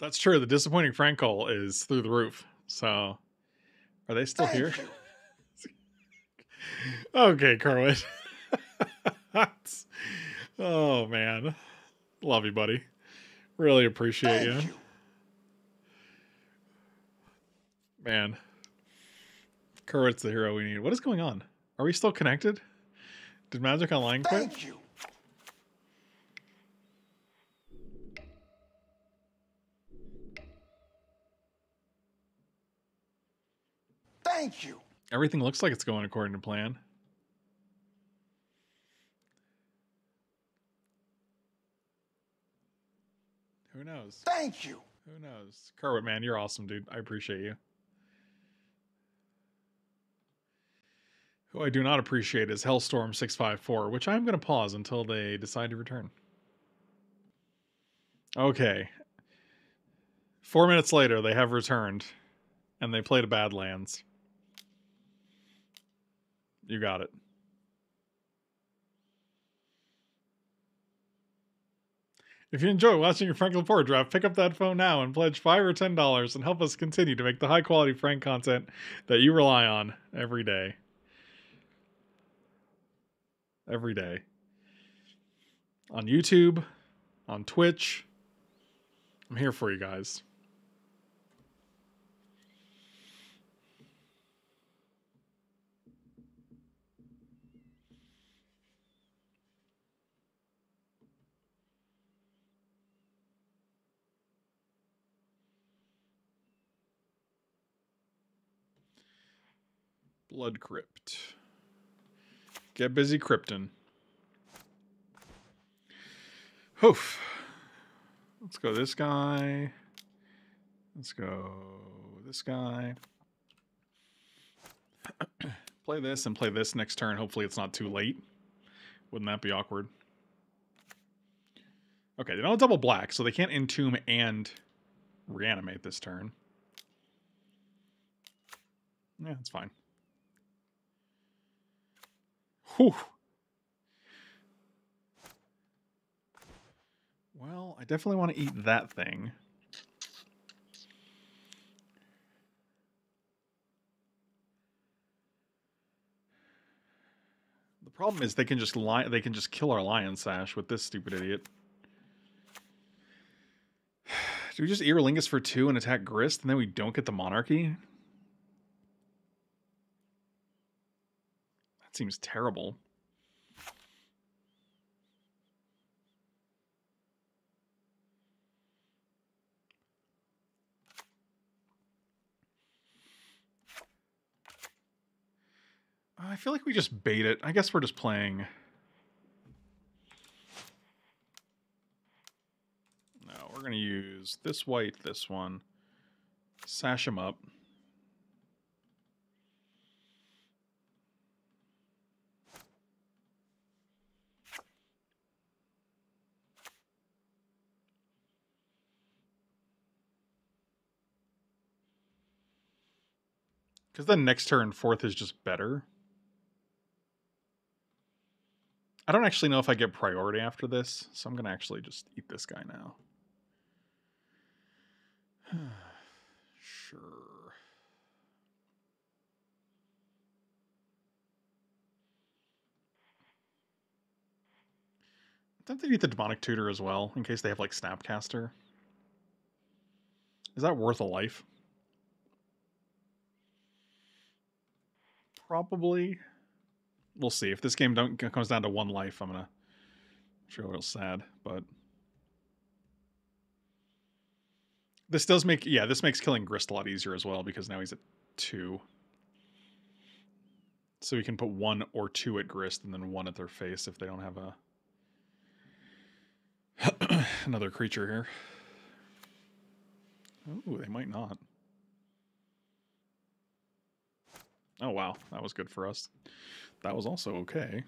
That's true. The disappointing Frank call is through the roof. So, are they still here? Okay, Kerwin. Oh, man. Love you, buddy. Really appreciate you. you. Man. Kerwin's the hero we need. What is going on? Are we still connected? Did Magic Online quit? Thank you. Thank you. Everything looks like it's going according to plan. Who knows? Thank you. Who knows? Kerwin, man, you're awesome, dude. I appreciate you. What I do not appreciate is Hellstorm six five four, which I'm going to pause until they decide to return. Okay. Four minutes later, they have returned, and they played a Badlands. You got it. If you enjoy watching your Frank Lepore draft, pick up that phone now and pledge five or ten dollars and help us continue to make the high-quality Frank content that you rely on every day. Every day. On YouTube, on Twitch. I'm here for you guys. Blood Crypt. Get busy crypting. Hoof. Let's go this guy. Let's go this guy. Play this and play this next turn. Hopefully it's not too late. Wouldn't that be awkward? Okay, they don't double black, so they can't entomb and reanimate this turn. Yeah, that's fine. Whew. Well, I definitely want to eat that thing. The problem is they can just li- they can just kill our Lion Sash with this stupid idiot. Do we just Eorlingas for two and attack Grist, and then we don't get the Monarchy? Seems terrible. I feel like we just bait it. I guess we're just playing. No, we're going to use this white, this one. Sash him up. Because then next turn, fourth is just better. I don't actually know if I get priority after this, so I'm going to actually just eat this guy now. Sure. Don't they eat the Demonic Tutor as well, in case they have, like, Snapcaster? Is that worth a life? Probably. We'll see. If this game don't comes down to one life, I'm gonna feel real sad. But this does make yeah, this makes killing Grist a lot easier as well, because now he's at two. So we can put one or two at Grist and then one at their face if they don't have a another creature here. Oh, they might not. Oh, wow. That was good for us. That was also okay.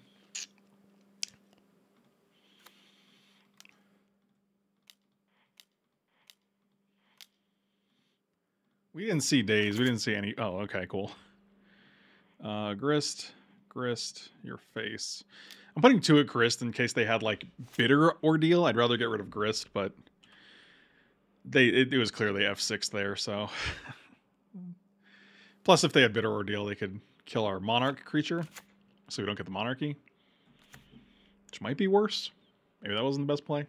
We didn't see days. We didn't see any. Oh, okay, cool. Uh, Grist, Grist, your face. I'm putting two at Grist in case they had, like, bitter ordeal. I'd rather get rid of Grist, but they it, it was clearly F six there, so... Plus, if they had Bitter Ordeal, they could kill our Monarch creature, so we don't get the Monarchy, which might be worse. Maybe that wasn't the best play.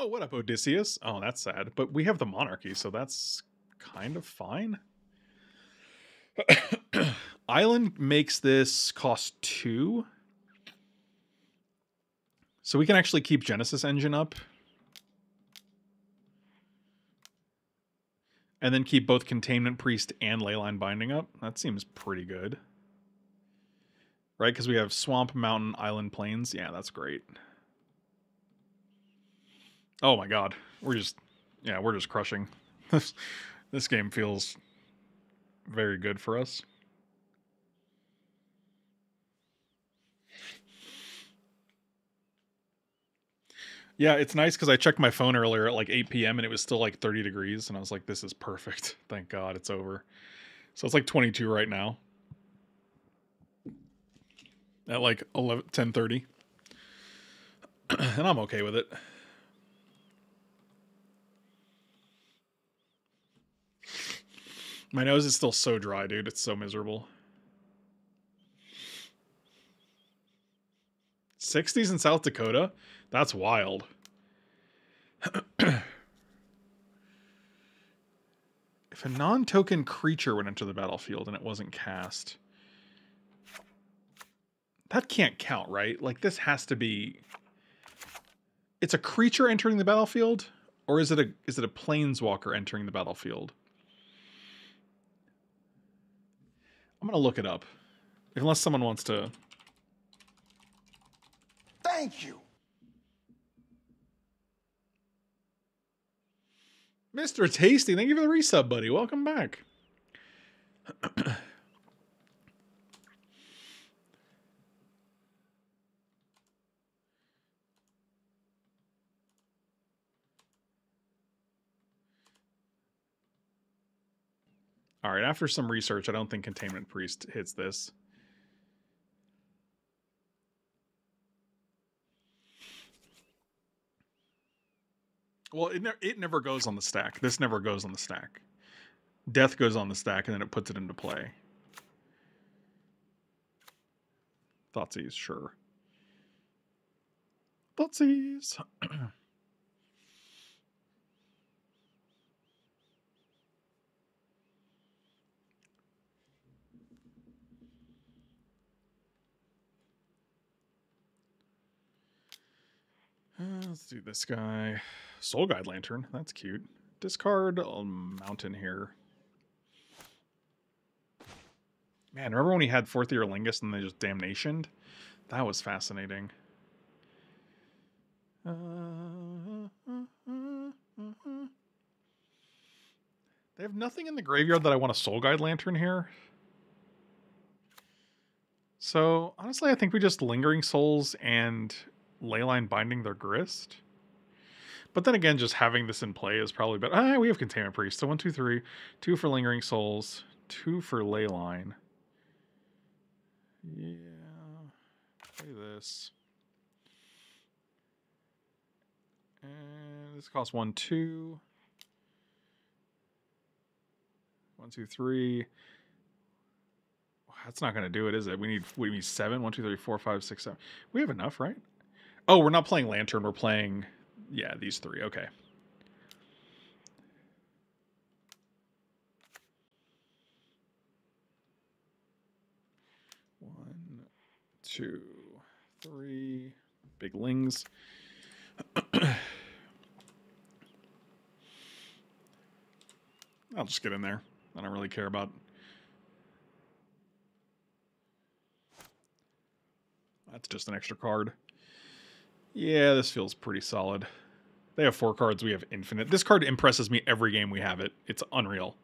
Oh, what up, Odysseus? Oh, that's sad. But we have the Monarchy, so that's kind of fine. Island makes this cost two. So we can actually keep Genesis Engine up. And then keep both Containment Priest and Leyline Binding up. That seems pretty good. Right, because we have Swamp, Mountain, Island, Plains. Yeah, that's great. Oh my god. We're just... Yeah, we're just crushing. This this game feels very good for us. Yeah, it's nice because I checked my phone earlier at like eight p m and it was still like thirty degrees. And I was like, this is perfect. Thank God it's over. So it's like twenty-two right now. At like eleven, ten thirty. And I'm okay with it. My nose is still so dry, dude. It's so miserable. sixties in South Dakota? That's wild. If a non-token creature would enter the battlefield and it wasn't cast. That can't count, right? Like, this has to be... It's a creature entering the battlefield? Or is it a is it a planeswalker entering the battlefield? I'm going to look it up. Unless someone wants to... Thank you! Mister Tasty, thank you for the resub, buddy. Welcome back. All right, after some research, I don't think Containment Priest hits this. Well, it, ne it never goes on the stack. This never goes on the stack. Death goes on the stack, and then it puts it into play. Thoughtseize, sure. Thoughtseize. Uh, let's do this guy. Soul Guide Lantern. That's cute. Discard a mountain here. Man, remember when he had fourth Eorlingas and they just damnationed? That was fascinating. Uh, uh, uh, uh, uh. They have nothing in the graveyard that I want a Soul Guide Lantern here. So, honestly, I think we just Lingering Souls and Leyline Binding their Grist. But then again, just having this in play is probably better. Ah, we have Containment Priest. So one, two, three. Two for Lingering Souls. Two for Leyline. Yeah. Play this. And this costs one, two. One, two, three. That's not going to do it, is it? We need, we need seven. One, two, three, four, five, six, seven. We have enough, right? Oh, we're not playing Lantern. We're playing... Yeah, these three. Okay. One, two, three. Big Lings. I'll just get in there. I don't really care about... That's just an extra card. Yeah, this feels pretty solid. They have four cards. We have infinite. This card impresses me every game we have it. It's unreal.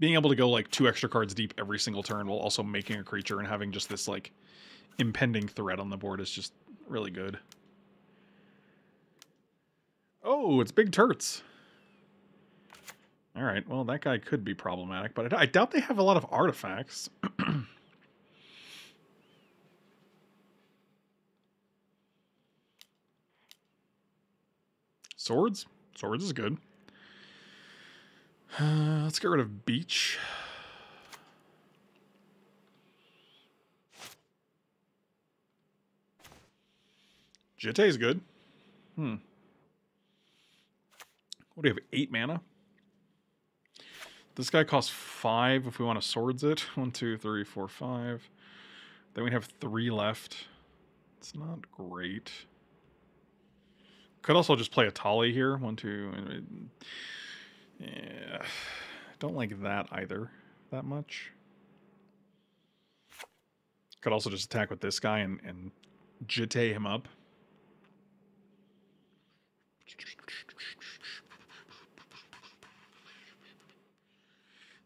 Being able to go like two extra cards deep every single turn while also making a creature and having just this like impending threat on the board is just really good. Oh, it's Big Turts. All right. Well, that guy could be problematic, but I doubt they have a lot of artifacts. Swords? Swords is good. Uh, let's get rid of Beach. Jitte is good. Hmm. What do we have? Eight mana? This guy costs five if we want to swords it. One, two, three, four, five. Then we have three left. It's not great. Could also just play a Tali here. One, two. Yeah. Don't like that either that much. Could also just attack with this guy and, and jitay him up.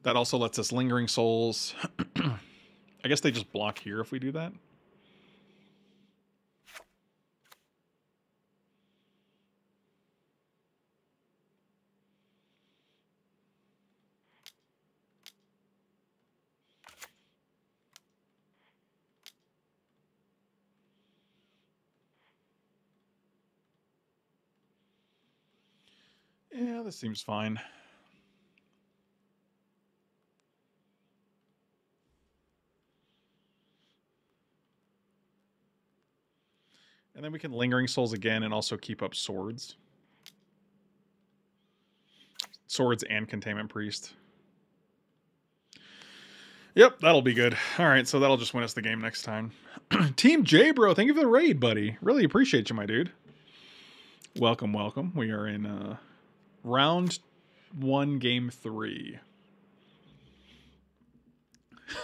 That also lets us Lingering Souls. I guess they just block here if we do that. Yeah, this seems fine. And then we can Lingering Souls again and also keep up Swords. Swords and Containment Priest. Yep, that'll be good. All right, so that'll just win us the game next time. Team J, bro, thank you for the raid, buddy. Really appreciate you, my dude. Welcome, welcome. We are in uh, round one, game three.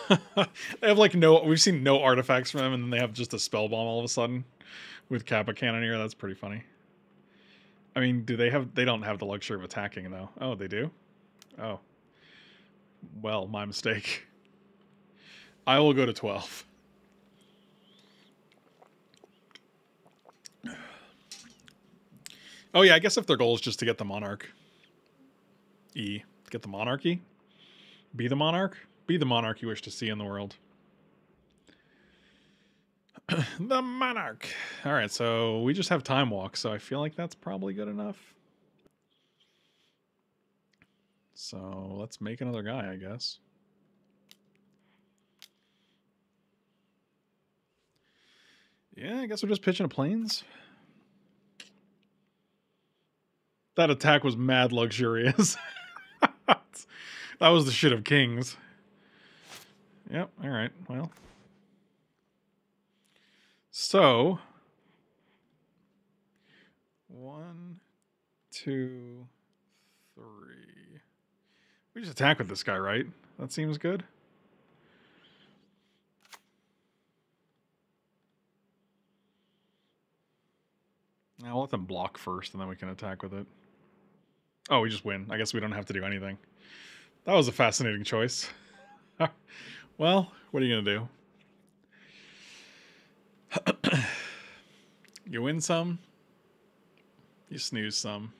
They have like no, we've seen no artifacts from them, and then they have just a spell bomb all of a sudden. With Kappa Cannoneer, that's pretty funny. I mean, do they have... They don't have the luxury of attacking, though. Oh, they do? Oh. Well, my mistake. I will go to twelve. Oh, yeah, I guess if their goal is just to get the Monarch. E. Get the Monarchy? Be the Monarch? Be the Monarch you wish to see in the world. The Monarch. All right, so we just have Time Walk, so I feel like that's probably good enough. So let's make another guy, I guess. Yeah, I guess we're just pitching a Plains. That attack was mad luxurious. That was the shit of kings. Yep, all right, well... So, one, two, three. We just attack with this guy, right? That seems good. I'll let them block first, and then we can attack with it. Oh, we just win. I guess we don't have to do anything. That was a fascinating choice. Well, what are you going to do? You win some, you snooze some.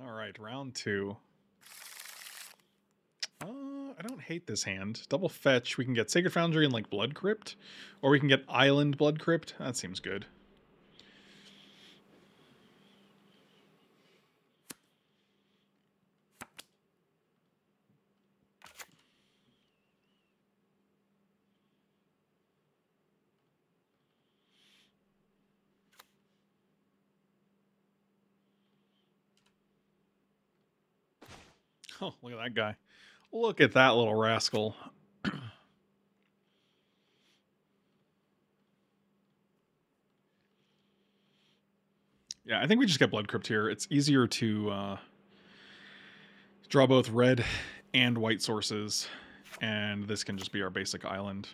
All right, round two. Uh, I don't hate this hand. Double fetch. We can get Sacred Foundry and like Blood Crypt, or we can get Island Blood Crypt. That seems good. Oh, look at that guy. Look at that little rascal. Yeah, I think we just get Blood Crypt here. It's easier to uh, draw both red and white sources, and this can just be our basic island.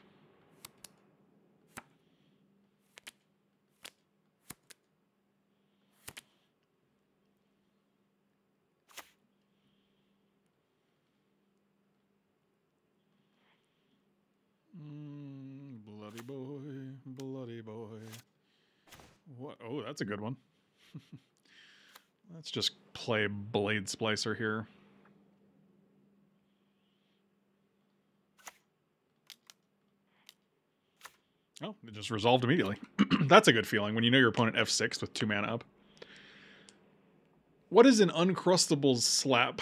Oh, that's a good one. Let's just play Blade Splicer here. Oh, it just resolved immediately. That's a good feeling when you know your opponent F six with two mana up. What is an Uncrustables slap?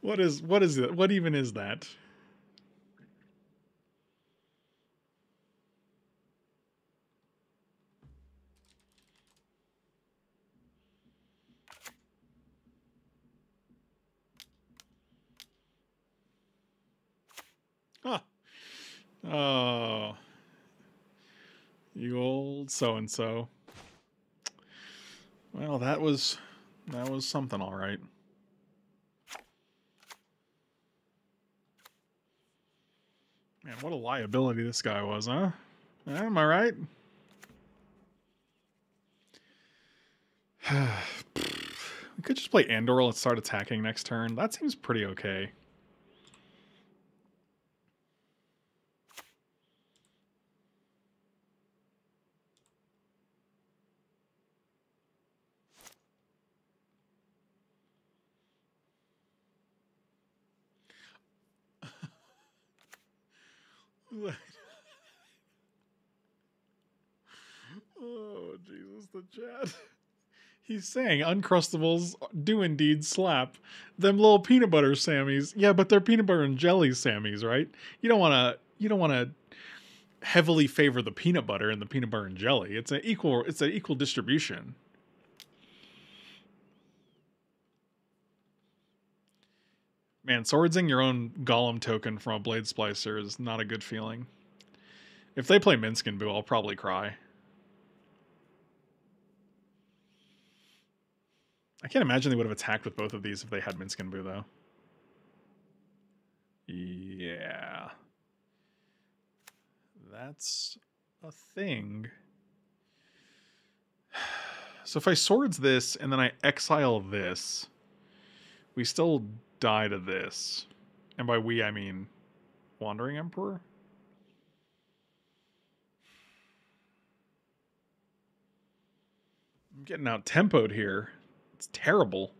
What is, what is it? What even is that? Huh. Oh. You old so-and-so. Well, that was, that was something, all right. Man, what a liability this guy was, huh? Am I right? We could just play Andúril and start attacking next turn. That seems pretty okay. Oh, Jesus, the chat. He's saying Uncrustables do indeed slap. Them little peanut butter Sammies. Yeah, but they're peanut butter and jelly Sammies, right? You don't want to you don't want to heavily favor the peanut butter and the peanut butter and jelly. It's an equal it's an equal distribution. Man, swordsing your own Golem token from a Blade Splicer is not a good feeling. If they play Minsk and Boo, I'll probably cry. I can't imagine they would have attacked with both of these if they had Minsk and Boo, though. Yeah. That's a thing. So if I swords this and then I exile this, we still die to this. And by we, I mean Wandering Emperor? I'm getting out-tempoed here. It's terrible.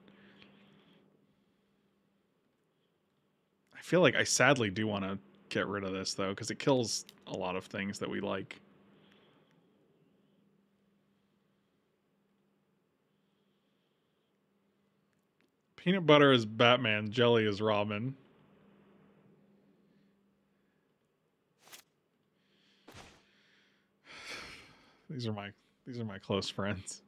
I feel like I sadly do want to get rid of this, though, because it kills a lot of things that we like. Peanut butter is Batman, jelly is Robin. These are my these are my close friends.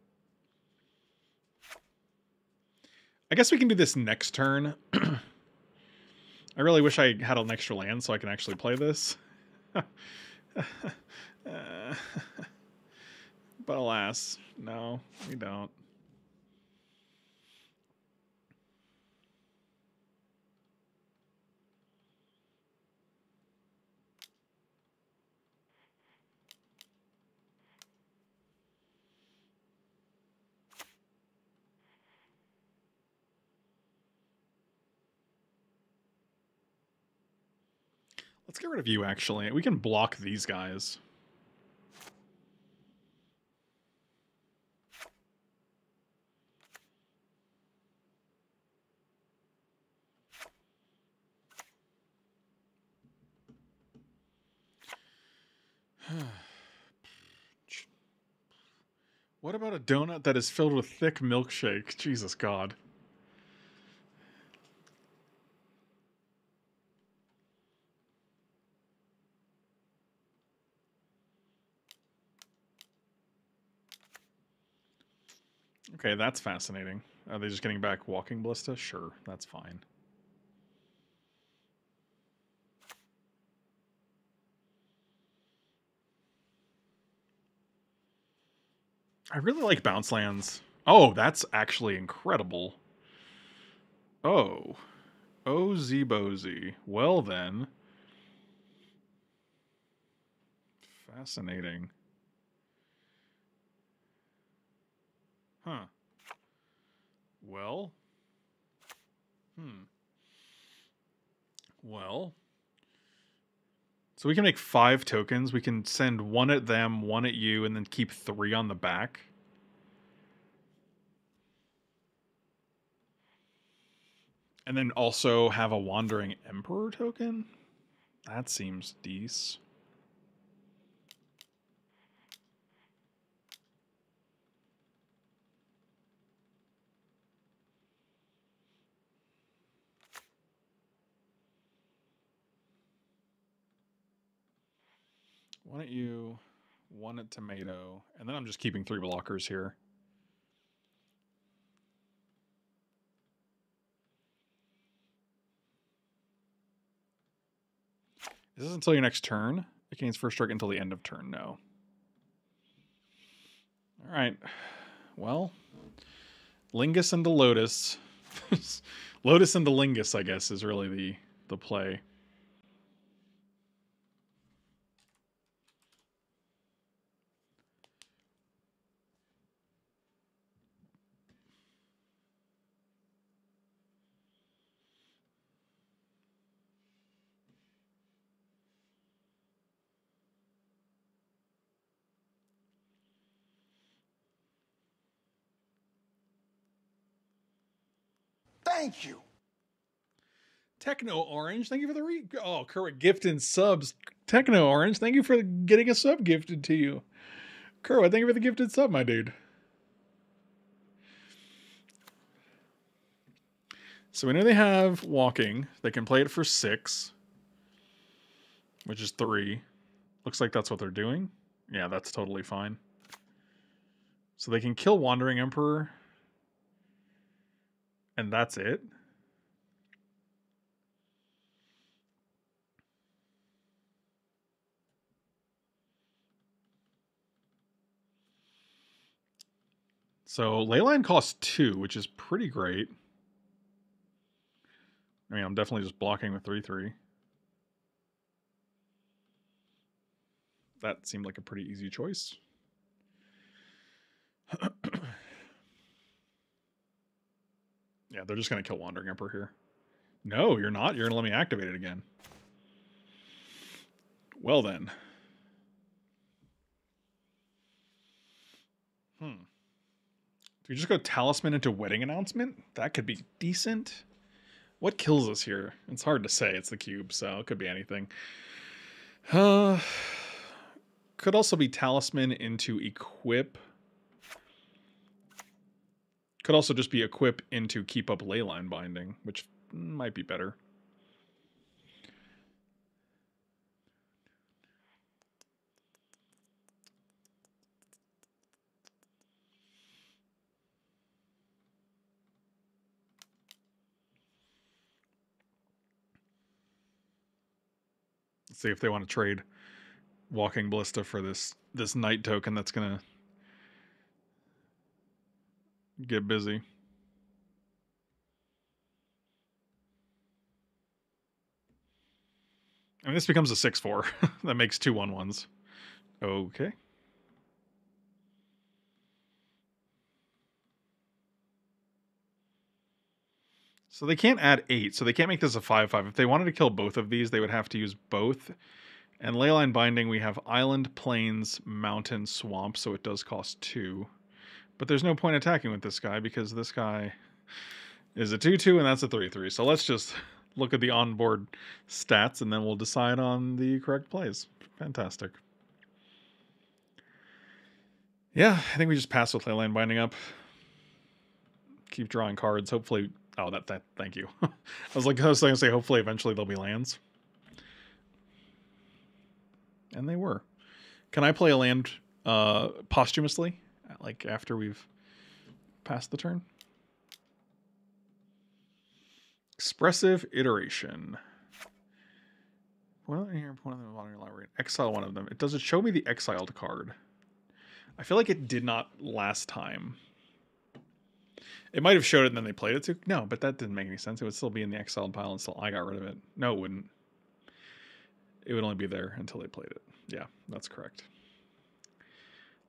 I guess we can do this next turn. I really wish I had an extra land so I can actually play this. uh, but alas, no, we don't. Let's get rid of you, actually. We can block these guys. What about a donut that is filled with thick milkshake? Jesus God. Okay, that's fascinating. Are they just getting back Walking Ballista? Sure, that's fine. I really like bounce lands. Oh, that's actually incredible. Oh. Oh, Zebozy. Well, then. Fascinating. Huh. Well. Hmm. Well. So we can make five tokens. We can send one at them, one at you, and then keep three on the back. And then also have a Wandering Emperor token? That seems decent. Why don't you one at tomato, and then I'm just keeping three blockers here. Is this until your next turn? It gains first strike until the end of turn, no. All right. Well, Lingus into Lotus. Lotus into Lingus, I guess, is really the, the play. Thank you. Techno Orange, thank you for the re... Oh, Kerwick gifted subs. Techno Orange, thank you for getting a sub gifted to you. Kerwick, thank you for the gifted sub, my dude. So we know they have walking. They can play it for six, which is three. Looks like that's what they're doing. Yeah, that's totally fine. So they can kill Wandering Emperor. And that's it. So Leyline costs two, which is pretty great. I mean, I'm definitely just blocking with three three. That seemed like a pretty easy choice. Yeah, they're just going to kill Wandering Emperor here. No, you're not. You're going to let me activate it again. Well then. Hmm. Do we just go Talisman into Wedding Announcement? That could be decent. What kills us here? It's hard to say. It's the cube, so it could be anything. Uh, could also be Talisman into Equip. Could also just be equip into keep up ley line binding, which might be better. Let's see if they want to trade Walking Ballista for this this Knight token that's gonna get busy. I mean, this becomes a six four. That makes two one ones. Okay. So they can't add eight, so they can't make this a five five. If they wanted to kill both of these, they would have to use both. And Leyline Binding, we have Island, Plains, Mountain, Swamp, so it does cost two. But there's no point attacking with this guy because this guy is a two two and that's a three three. So let's just look at the onboard stats and then we'll decide on the correct plays. Fantastic. Yeah, I think we just pass with Leyline Binding up. Keep drawing cards. Hopefully... Oh, that, that thank you. I was like, I was going to say, hopefully eventually there'll be lands. And they were. Can I play a land uh, posthumously? Like after we've passed the turn. Expressive Iteration. Well, here, one of them on your library. Exile one of them. It doesn't show me the exiled card. I feel like it did not last time. It might have showed it and then they played it too. No, but that didn't make any sense. It would still be in the exiled pile until I got rid of it. No, it wouldn't. It would only be there until they played it. Yeah, that's correct.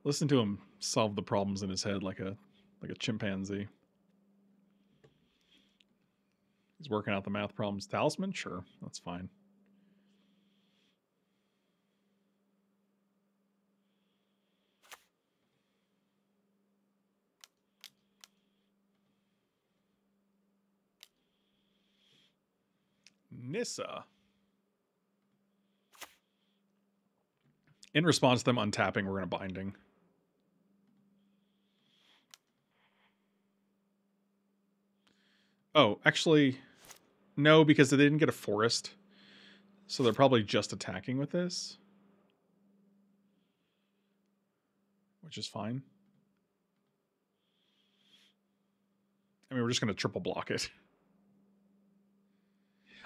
Listen to him solve the problems in his head like a like a chimpanzee. He's working out the math problems. Talisman? Sure, that's fine. Nissa. In response to them untapping, we're in a binding. Oh, actually, no, because they didn't get a forest. So they're probably just attacking with this. which is fine. I mean, we're just going to triple block it.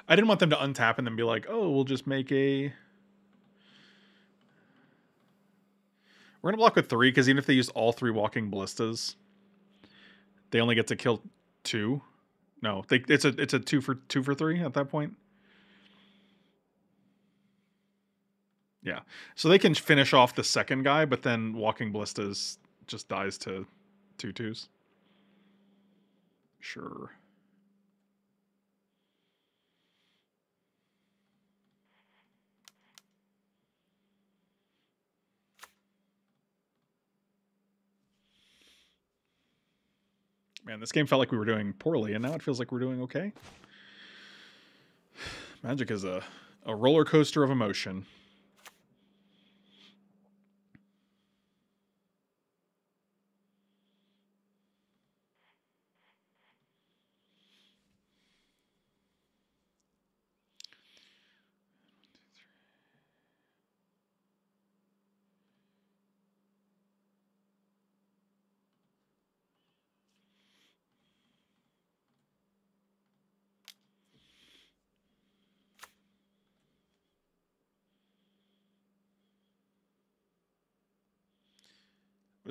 I didn't want them to untap and then be like, oh, we'll just make a... We're going to block with three, because even if they use all three walking ballistas, they only get to kill two. No, they, it's a it's a two for two for three at that point. Yeah, so they can finish off the second guy, but then walking ballistas just dies to two twos. Sure. Man, this game felt like we were doing poorly, and now it feels like we're doing okay. Magic is a, a roller coaster of emotion.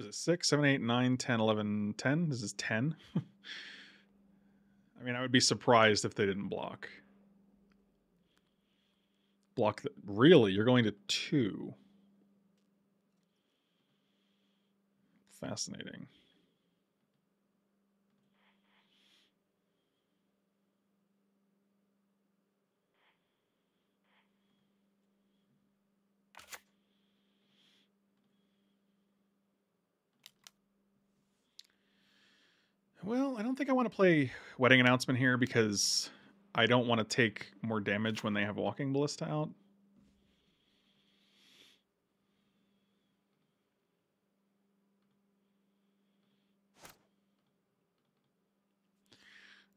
six, seven, eight, nine, ten, eleven, ten. This is ten. I mean, I would be surprised if they didn't block. Block the, really? You're going to two. Fascinating. Well, I don't think I want to play Wedding Announcement here because I don't want to take more damage when they have Walking Ballista out.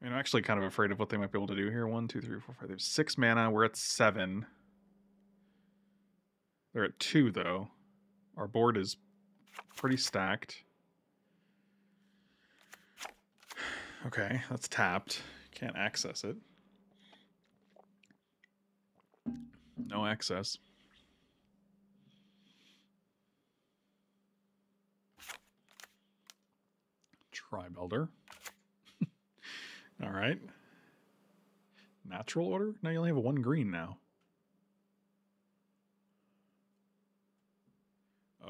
I mean, I'm actually kind of afraid of what they might be able to do here. One, two, three, four, five. There's six mana. We're at seven. They're at two, though. Our board is pretty stacked. Okay, that's tapped. Can't access it. No access. Tribe Elder. All right. Natural Order? No, you only have one green now.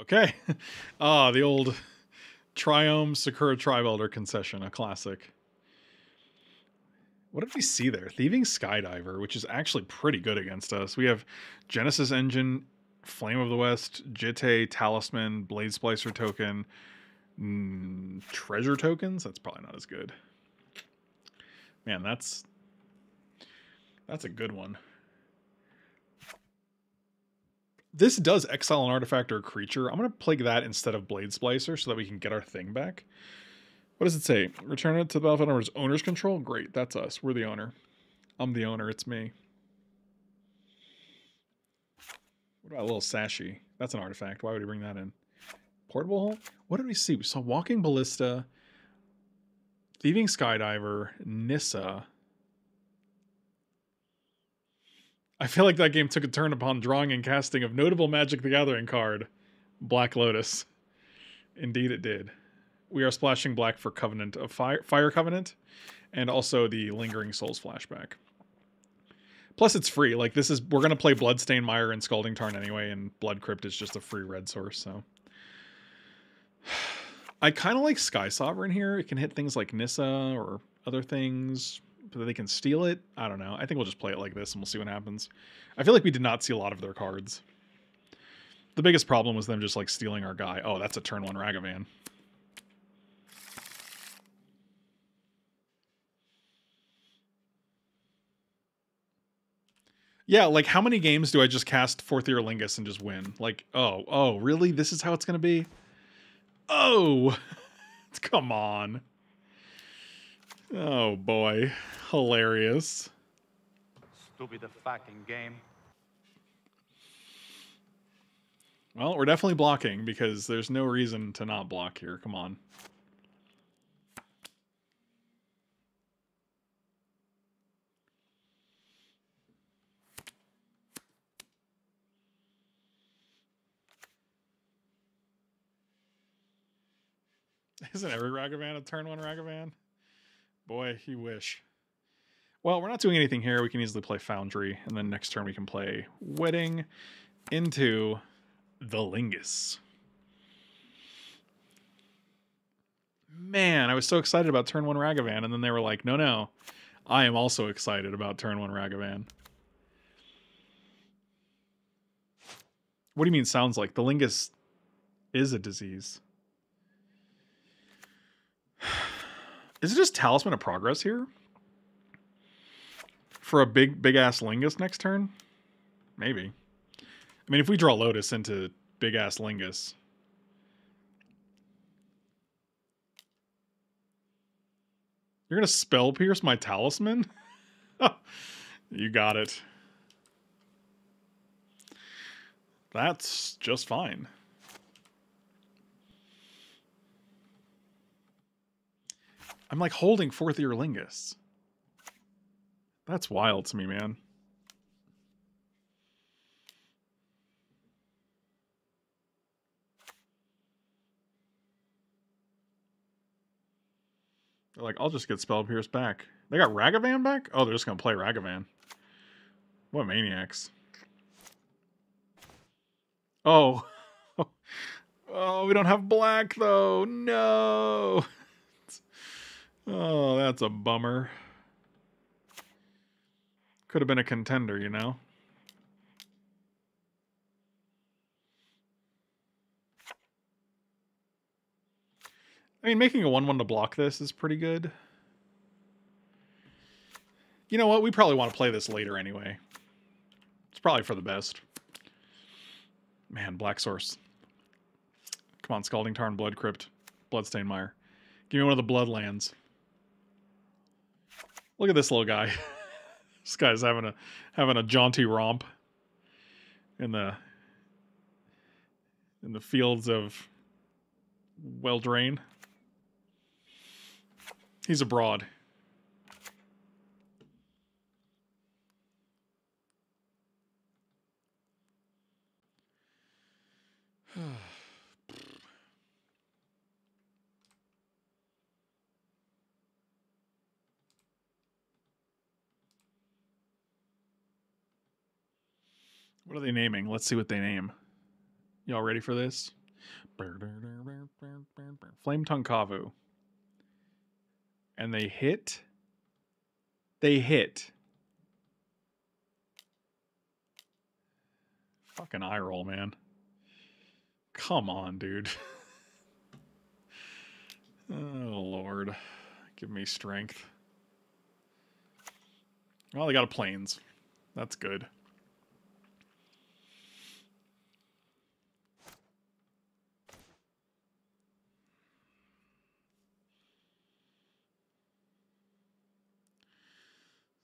Okay. Ah, the old Triome Sakura Tribe Elder concession, a classic. What did we see there? Thieving Skydiver, which is actually pretty good against us. We have Genesis Engine, Flame of the West, Jitte, Talisman, Blade Splicer token, mm, Treasure tokens? That's probably not as good. Man, that's... That's a good one. This does exile an artifact or a creature. I'm going to play that instead of Blade Splicer so that we can get our thing back. What does it say? Return it to the battlefield under its owner's control? Great, that's us. We're the owner. I'm the owner. It's me. What about a little Sashi? That's an artifact. Why would he bring that in? Portable hole? What did we see? We saw Walking Ballista, Thieving Skydiver, Nissa. I feel like that game took a turn upon drawing and casting of notable Magic the Gathering card, Black Lotus. Indeed it did. We are splashing black for Covenant of Fire, Fire Covenant, and also the Lingering Souls flashback. Plus, it's free. Like this is, we're gonna play Bloodstained Mire and Scalding Tarn anyway, and Blood Crypt is just a free red source. So, I kind of like Sky Sovereign here. It can hit things like Nissa or other things, but they can steal it. I don't know. I think we'll just play it like this, and we'll see what happens. I feel like we did not see a lot of their cards. The biggest problem was them just like stealing our guy. Oh, that's a turn one Ragavan. Yeah, like, how many games do I just cast Fourth Eorlingas and just win? Like, oh, oh, really? This is how it's going to be? Oh! Come on. Oh, boy. Hilarious. Stupid fucking game. Well, we're definitely blocking because there's no reason to not block here. Come on. Isn't every Ragavan a turn one Ragavan? Boy, you wish. Well, we're not doing anything here. We can easily play Foundry, and then next turn we can play Wedding into the Lingus. Man, I was so excited about turn one Ragavan, and then they were like, no, no, I am also excited about turn one Ragavan. What do you mean sounds like? The Lingus is a disease. Is it just Talisman of Progress here? For a big, big-ass Lingus next turn? Maybe. I mean, if we draw Lotus into big-ass Lingus. You're going to spell pierce my Talisman? You got it. That's just fine. I'm like holding fourth Eorlingas. That's wild to me, man. They're like, I'll just get Spell Pierce back. They got Ragavan back? Oh, they're just going to play Ragavan. What maniacs. Oh. Oh, we don't have black, though. No. Oh, that's a bummer. Could have been a contender, you know? I mean, making a one one to block this is pretty good. You know what? We probably want to play this later anyway. It's probably for the best. Man, Black Source. Come on, Scalding Tarn, Blood Crypt, Bloodstained Mire. Give me one of the Bloodlands. Look at this little guy. This guy's having a having a jaunty romp in the in the fields of Weldrain. He's abroad. What are they naming? Let's see what they name. Y'all ready for this? Flame Tongue Kavu. And they hit. They hit. Fucking eye roll, man. Come on, dude. Oh, Lord. Give me strength. Well, they got a Plains. That's good.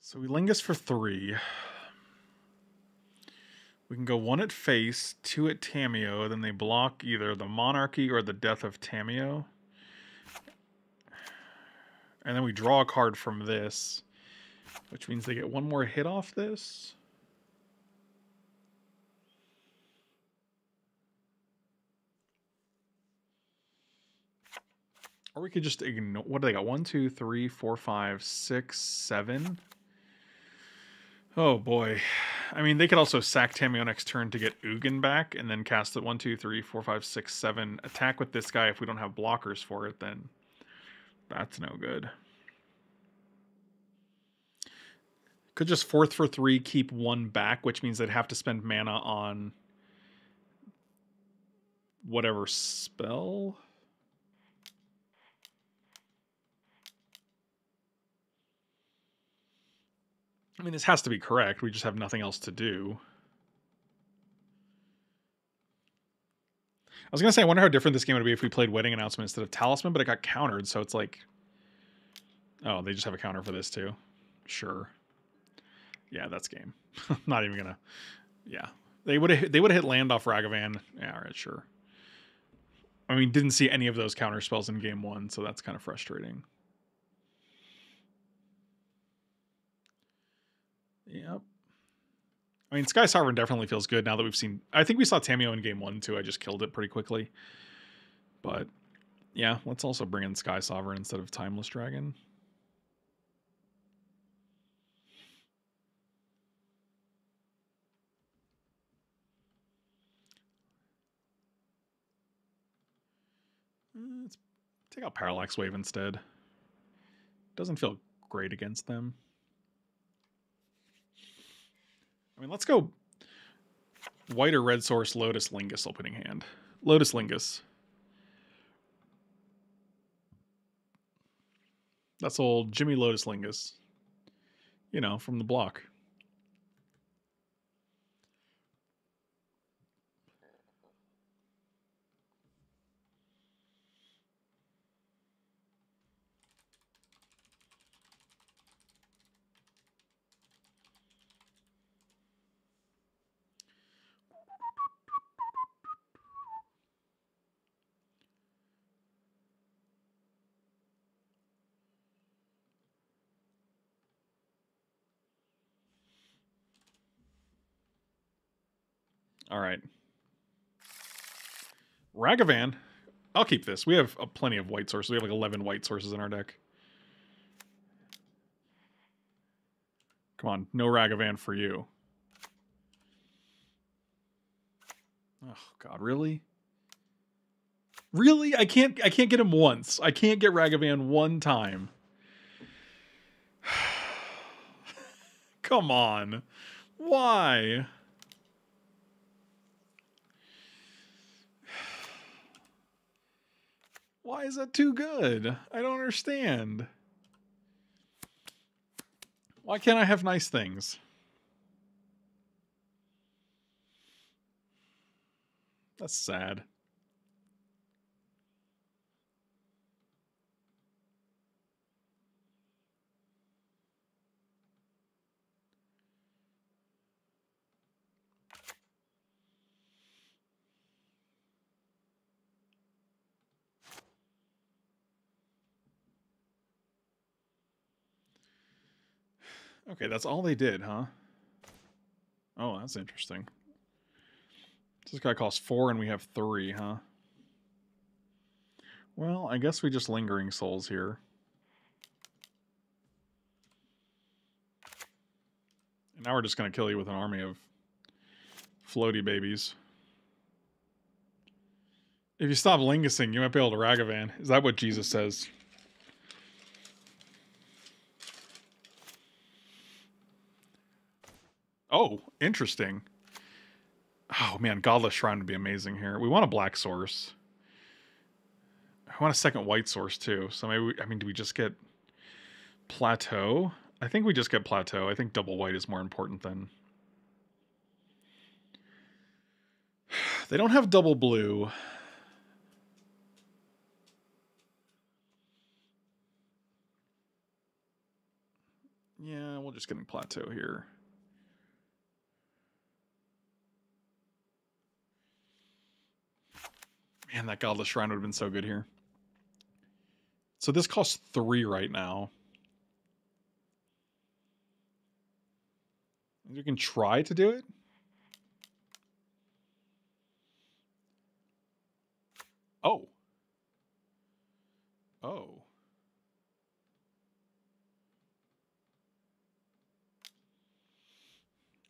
So we Lingus for three. We can go one at face, two at Tameo, then they block either the Monarchy or the Death of Tameo. And then we draw a card from this, which means they get one more hit off this. Or we could just ignore, what do they got? One, two, three, four, five, six, seven. Oh, boy. I mean, they could also sack Tameo next turn to get Ugin back and then cast it one, two, three, four, five, six, seven. Attack with this guy. If we don't have blockers for it, then that's no good. Could just fourth for three, keep one back, which means they'd have to spend mana on whatever spell. I mean, this has to be correct. We just have nothing else to do. I was going to say, I wonder how different this game would be if we played Wedding Announcement instead of Talisman, but it got countered, so it's like... Oh, they just have a counter for this, too. Sure. Yeah, that's game. I'm not even going to... Yeah. They would have they would have hit land off Ragavan. Yeah, all right, sure. I mean, didn't see any of those counter spells in game one, so that's kind of frustrating. Yep. I mean, Sky Sovereign definitely feels good now that we've seen... I think we saw Tamiyo in game one, too. I just killed it pretty quickly. But, yeah, let's also bring in Sky Sovereign instead of Timeless Dragon. Let's take out Parallax Wave instead. Doesn't feel great against them. I mean, let's go white or red source Lotus Lingus opening hand. Lotus Lingus. That's old Jimmy Lotus Lingus. You know, from the block. All right. Ragavan. I'll keep this. We have uh, plenty of white sources. We have like eleven white sources in our deck. Come on. No Ragavan for you. Oh, God. Really? Really? I can't, I can't get him once. I can't get Ragavan one time. Come on. Why? Why is that too good? I don't understand. Why can't I have nice things? That's sad. Okay, that's all they did, huh? Oh, that's interesting. This guy costs four and we have three, huh? Well, I guess we just Lingering Souls here. And now we're just going to kill you with an army of floaty babies. If you stop Lingusing, you might be able to Ragavan. Is that what Jesus says? Oh, interesting. Oh, man, Godless Shrine would be amazing here. We want a black source. I want a second white source, too. So maybe, we, I mean, do we just get Plateau? I think we just get Plateau. I think double white is more important than... They don't have double blue. Yeah, we'll just get in Plateau here. Man, that Godless Shrine would have been so good here. So this costs three right now. You can try to do it. Oh. Oh.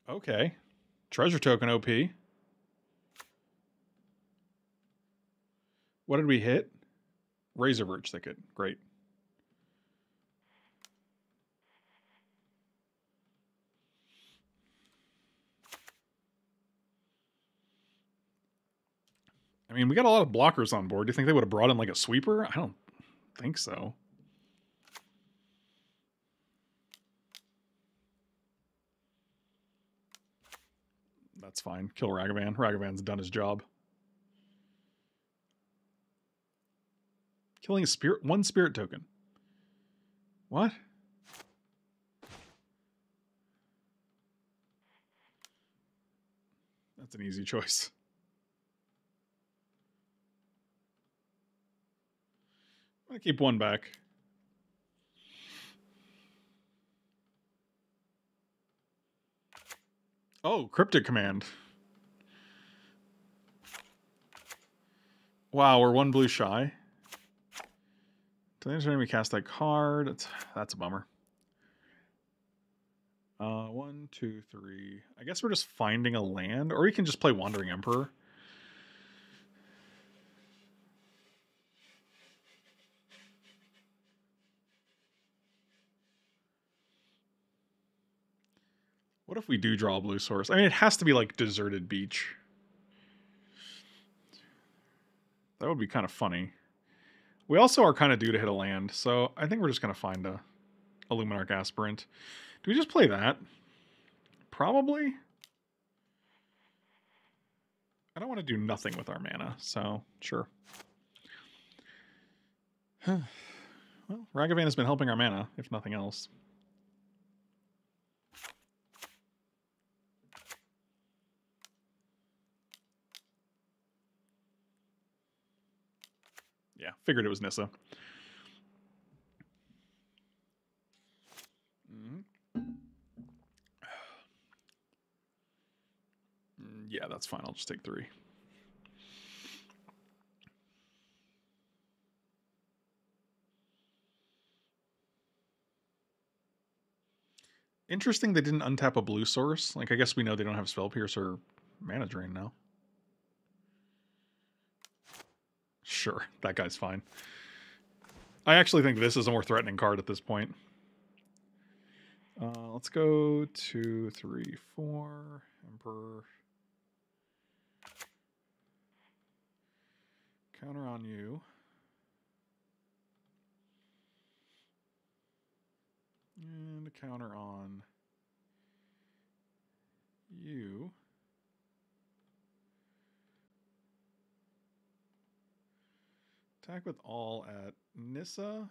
Okay. Treasure token O P. What did we hit? Razor Verge Thicket. Great. I mean, we got a lot of blockers on board. Do you think they would have brought in like a sweeper? I don't think so. That's fine. Kill Ragavan. Ragavan's done his job. Killing a spirit, one spirit token. What? That's an easy choice. I'm going to keep one back. Oh, Cryptic Command. Wow, we're one blue shy. Today's we cast that card. That's, that's a bummer. Uh, one, two, three. I guess we're just finding a land, or we can just play Wandering Emperor. What if we do draw a blue source? I mean, it has to be like Deserted Beach. That would be kind of funny. We also are kind of due to hit a land, so I think we're just going to find a, a Luminarch Aspirant. Do we just play that? Probably. I don't want to do nothing with our mana, so sure. Well, Ragavan has been helping our mana, if nothing else. Yeah, figured it was Nissa. Mm-hmm. Yeah, that's fine. I'll just take three. Interesting they didn't untap a blue source. Like, I guess we know they don't have Spellpierce or Mana Drain now. Sure, that guy's fine. I actually think this is a more threatening card at this point. Uh, let's go two, three, four. Emperor. Counter on you. And a counter on you. Attack with all at Nissa.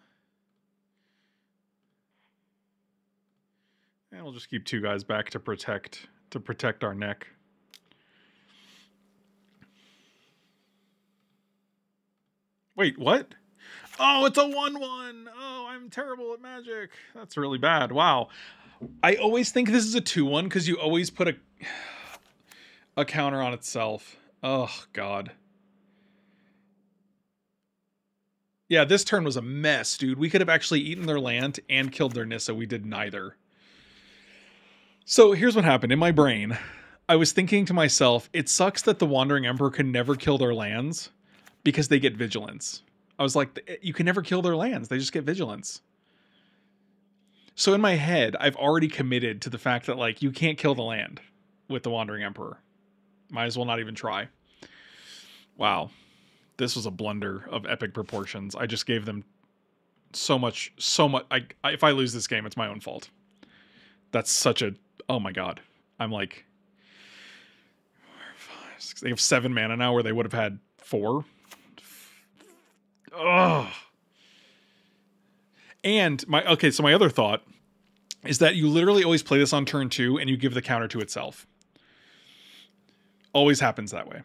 And we'll just keep two guys back to protect to protect our neck. Wait, what? Oh, it's a one one. Oh, I'm terrible at Magic. That's really bad. Wow. I always think this is a two one because you always put a a counter on itself. Oh god. Yeah, this turn was a mess, dude. We could have actually eaten their land and killed their Nissa. We did neither. So here's what happened. In my brain, I was thinking to myself, it sucks that the Wandering Emperor can never kill their lands because they get vigilance. I was like, you can never kill their lands. They just get vigilance. So in my head, I've already committed to the fact that, like, you can't kill the land with the Wandering Emperor. Might as well not even try. Wow. This was a blunder of epic proportions. I just gave them so much, so much. I, I, if I lose this game, it's my own fault. That's such a, oh my God. I'm like, four, five, six, they have seven mana now where they would have had four. Oh. And my, okay. So my other thought is that you literally always play this on turn two and you give the counter to itself. Always happens that way.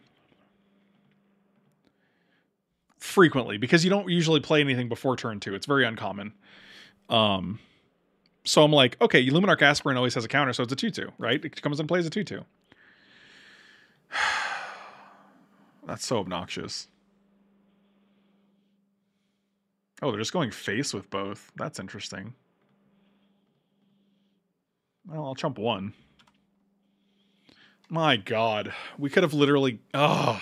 Frequently, because you don't usually play anything before turn two. It's very uncommon. Um, so I'm like, okay, Luminarch Aspirant always has a counter, so it's a two two, right? It comes and plays a two two. That's so obnoxious. Oh, they're just going face with both. That's interesting. Well, I'll chump one. My God. We could have literally... Ugh.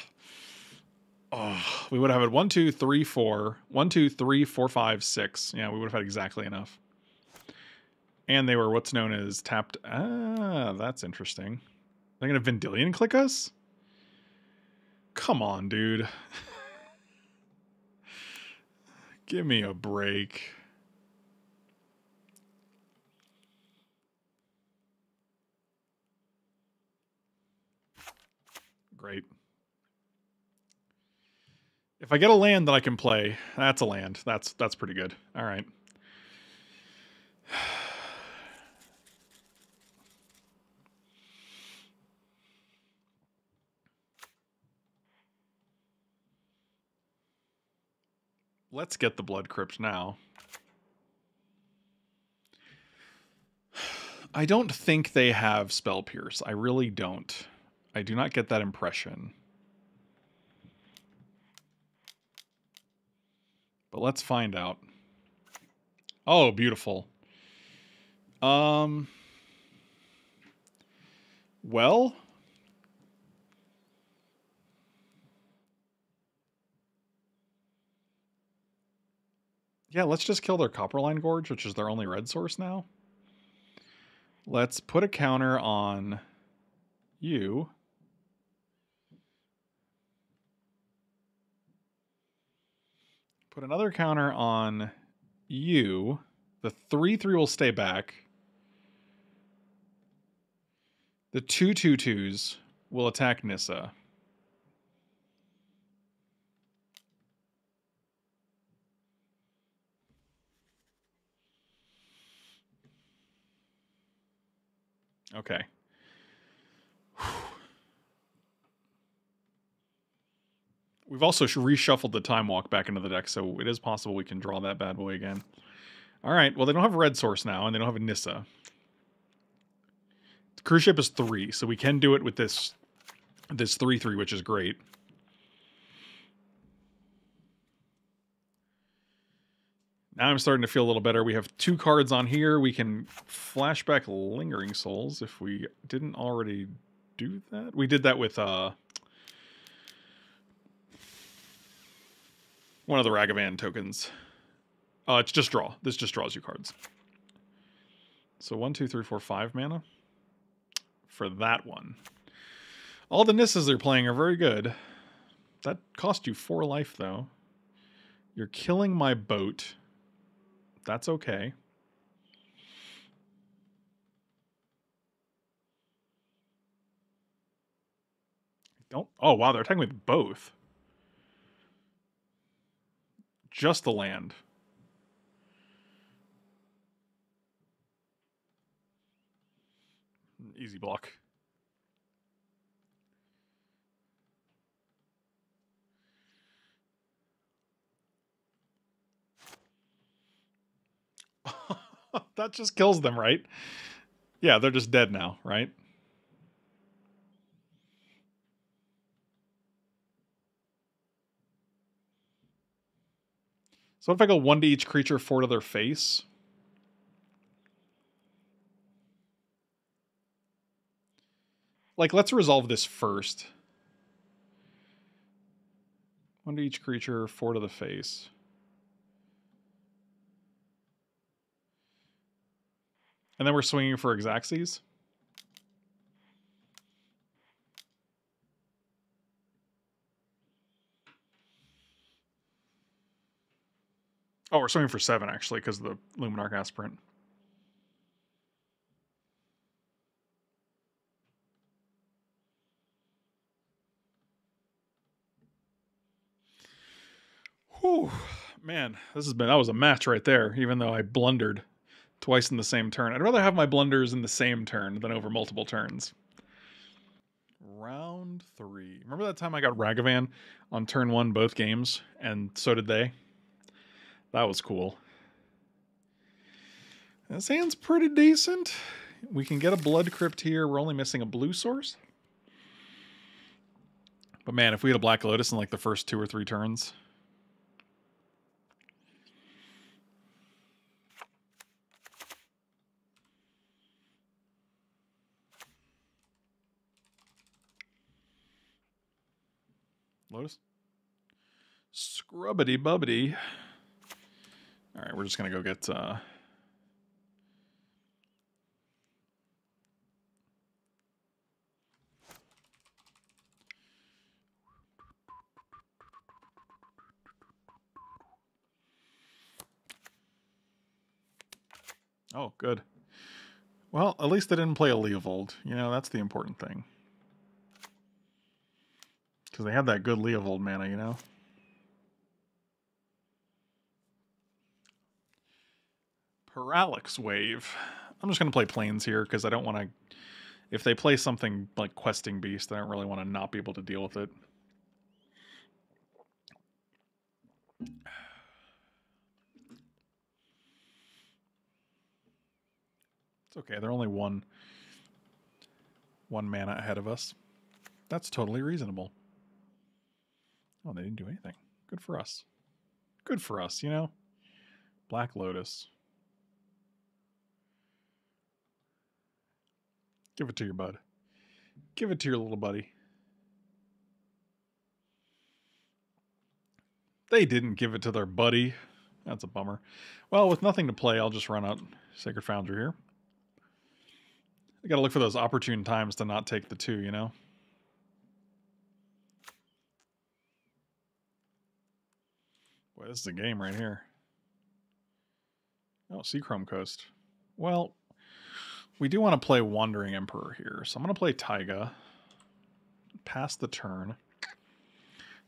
Oh, we would have had one, two, three, four. One, two, three, four, five, six. Yeah, we would have had exactly enough. And they were what's known as tapped. Ah, that's interesting. They're going to Vendillion click us? Come on, dude. Give me a break. Great. If I get a land that I can play, that's a land. That's that's pretty good. All right. let's get the Blood Crypt now. I don't think they have Spell Pierce. I really don't. I do not get that impression. But let's find out. Oh, beautiful. Um, well, yeah, let's just kill their Copperline Gorge, which is their only red source now. Let's put a counter on you. Put another counter on you. The three three will stay back. The two two twos will attack Nissa. Okay. Whew. We've also reshuffled the Time Walk back into the deck, so it is possible we can draw that bad boy again. All right. Well, they don't have a red source now, and they don't have a Nissa. The cruise ship is three, so we can do it with this this three three, which is great. Now I'm starting to feel a little better. We have two cards on here. We can flashback Lingering Souls if we didn't already do that. We did that with uh, one of the Ragavan tokens. Uh, it's just draw. This just draws you cards. So one, two, three, four, five mana for that one. All the Nissas they're playing are very good. That cost you four life, though. You're killing my boat. That's okay. Don't. Oh, wow. They're attacking with both. Just the land. Easy block. That just kills them, right? Yeah, they're just dead now, right? So what if I go one to each creature, four to their face? Like, let's resolve this first. One to each creature, four to the face. And then we're swinging for Xaxis. Oh, we're swinging for seven, actually, because of the Luminarch Aspirant. Whew, man, this has been, that was a match right there, even though I blundered twice in the same turn. I'd rather have my blunders in the same turn than over multiple turns. Round three. Remember that time I got Ragavan on turn one both games, and so did they? That was cool. This hand's pretty decent. We can get a Blood Crypt here. We're only missing a blue source. But man, if we had a Black Lotus in like the first two or three turns... Lotus. Scrubbity bubbity. All right, we're just going to go get... Uh... Oh, good. Well, at least they didn't play a Leovold. You know, that's the important thing. Because they have that good Leovold mana, you know? Parallax Wave. I'm just going to play Plains here, because I don't want to... If they play something like Questing Beast, I don't really want to not be able to deal with it. It's okay. They're only one, one mana ahead of us. That's totally reasonable. Oh, they didn't do anything. Good for us. Good for us, you know? Black Lotus. Give it to your bud. Give it to your little buddy. They didn't give it to their buddy. That's a bummer. Well, with nothing to play, I'll just run out Sacred Foundry here. I gotta look for those opportune times to not take the two, you know? Boy, this is a game right here. Oh, Seachrome Coast. Well, we do want to play Wandering Emperor here. So I'm going to play Taiga. Pass the turn.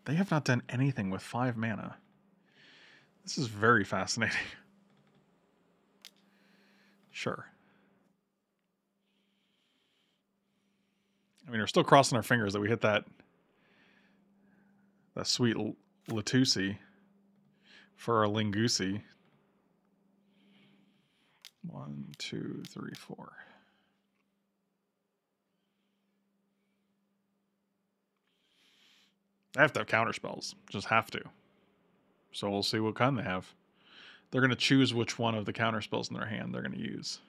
They have not done anything with five mana. This is very fascinating. Sure. I mean, we're still crossing our fingers that we hit that, that sweet Latusi for our Lingusi. One, two, three, four. I have to have counter spells. Just have to. So we'll see what kind they have. They're going to choose which one of the counter spells in their hand they're going to use.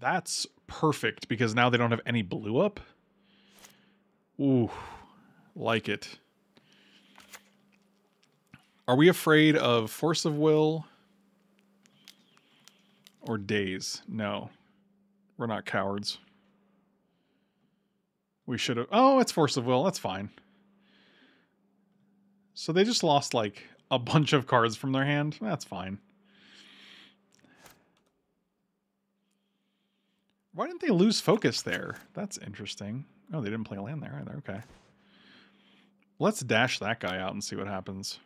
That's perfect, because now they don't have any blue up. Ooh, like it. Are we afraid of Force of Will or Daze? No, we're not cowards. We should have... Oh, it's Force of Will. That's fine. So they just lost, like, a bunch of cards from their hand. That's fine. Why didn't they lose focus there? That's interesting. Oh, they didn't play land there either. Okay. Let's dash that guy out and see what happens.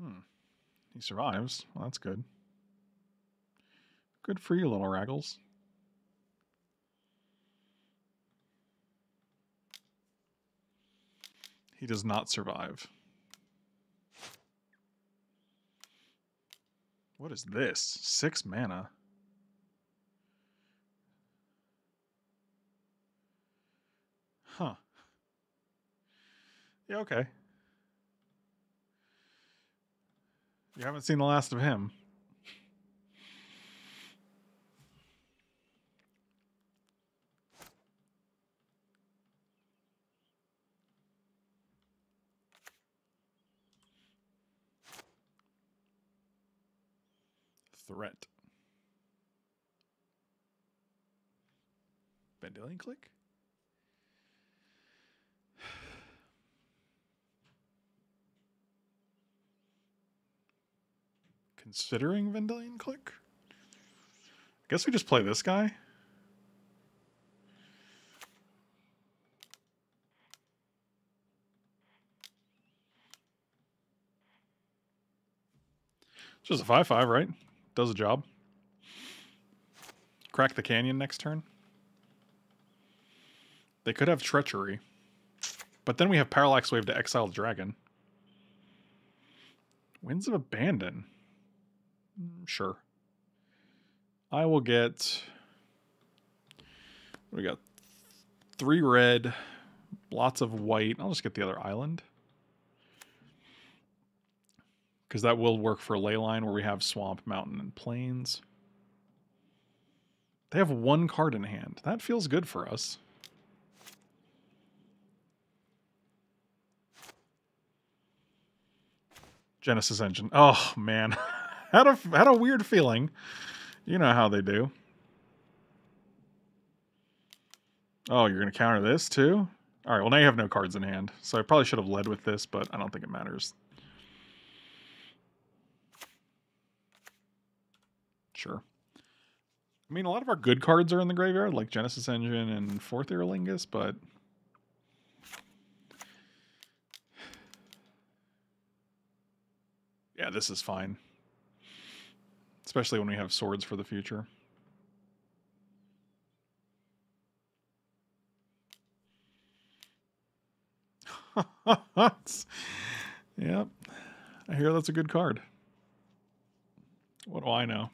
Hmm. He survives. Well, that's good. Good for you, little Raggles. He does not survive. What is this? Six mana. Huh. Yeah, okay. You haven't seen the last of him. Threat. Vendilion Click? Considering Vendilion Click? I guess we just play this guy. It's just a five five, right? Does a job. Crack the canyon next turn. They could have Treachery. But then we have Parallax Wave to exile the dragon. Winds of Abandon. Sure. I will get... We got three red, lots of white. I'll just get the other island. Because that will work for Leyline, where we have Swamp, Mountain, and Plains. They have one card in hand. That feels good for us. Genesis Engine. Oh, man. had, a, had a weird feeling. You know how they do. Oh, you're going to counter this, too? All right, well, now you have no cards in hand. So I probably should have led with this, but I don't think it matters. Sure. I mean, a lot of our good cards are in the graveyard, like Genesis Engine and Fourth Eorlingas, but this is fine. Especially when we have swords for the future. Yep. I hear that's a good card. What do I know?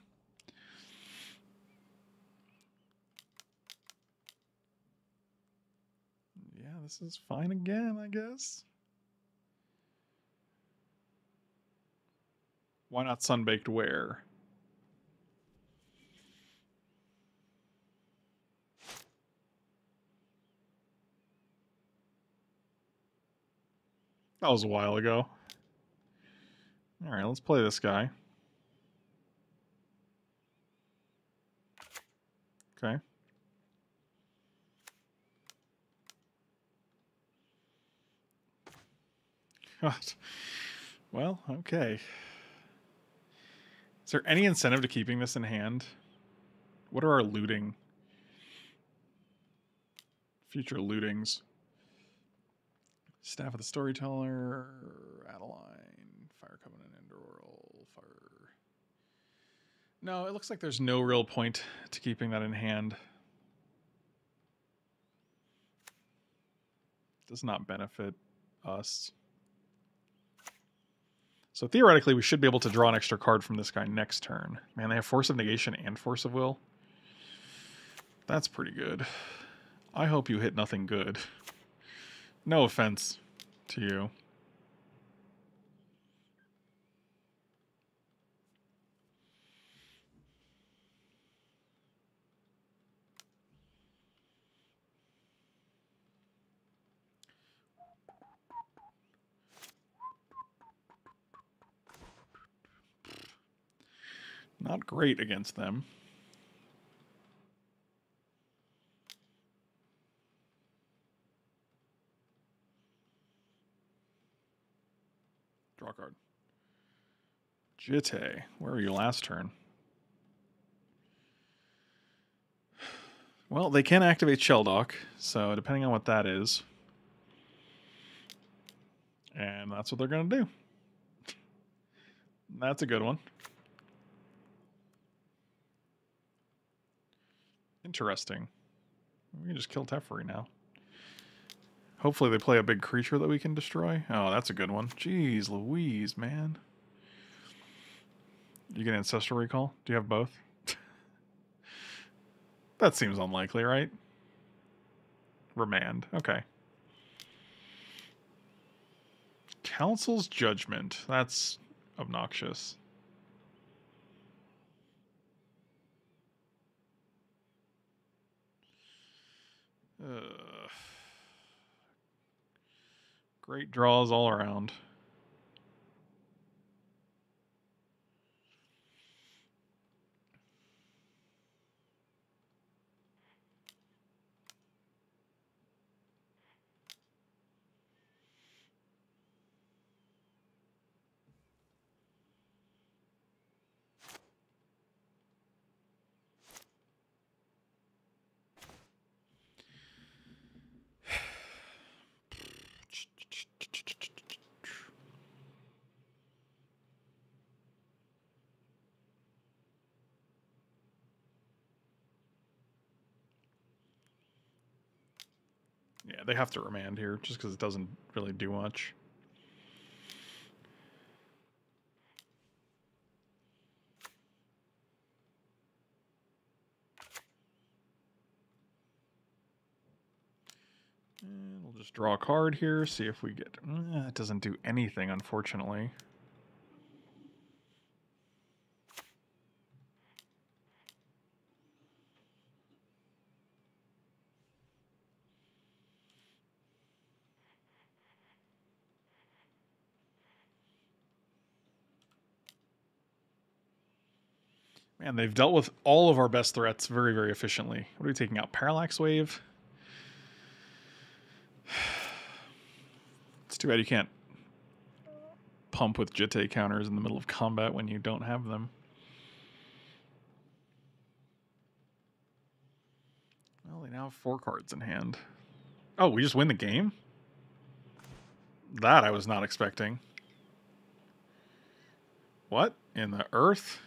Yeah, this is fine again, I guess. Why not Sunbaked Ware? That was a while ago. All right, let's play this guy. Okay. God. Well, okay. Is there any incentive to keeping this in hand? What are our looting? Future lootings. Staff of the Storyteller, Adeline, Fire Covenant, Andúril, Fire... No, it looks like there's no real point to keeping that in hand. Does not benefit us. So theoretically, we should be able to draw an extra card from this guy next turn. Man, they have Force of Negation and Force of Will. That's pretty good. I hope you hit nothing good. No offense to you. Not great against them. Draw card. Jite, where were you last turn? Well, they can activate Sheldock, so depending on what that is. And that's what they're going to do. That's a good one. Interesting. We can just kill Teferi now. Hopefully they play a big creature that we can destroy. Oh, that's a good one. Jeez Louise, man. You get Ancestral Recall? Do you have both? That seems unlikely, right? Remand. Okay. Council's Judgment. That's obnoxious. Ugh. Great draws all around. Yeah, they have to remand here just because it doesn't really do much. And we'll just draw a card here, see if we get... Eh, it doesn't do anything, unfortunately. Man, they've dealt with all of our best threats very, very efficiently. What are we taking out? Parallax Wave? It's too bad you can't pump with Jite counters in the middle of combat when you don't have them. Well, they now have four cards in hand. Oh, we just win the game? That I was not expecting. What in the earth?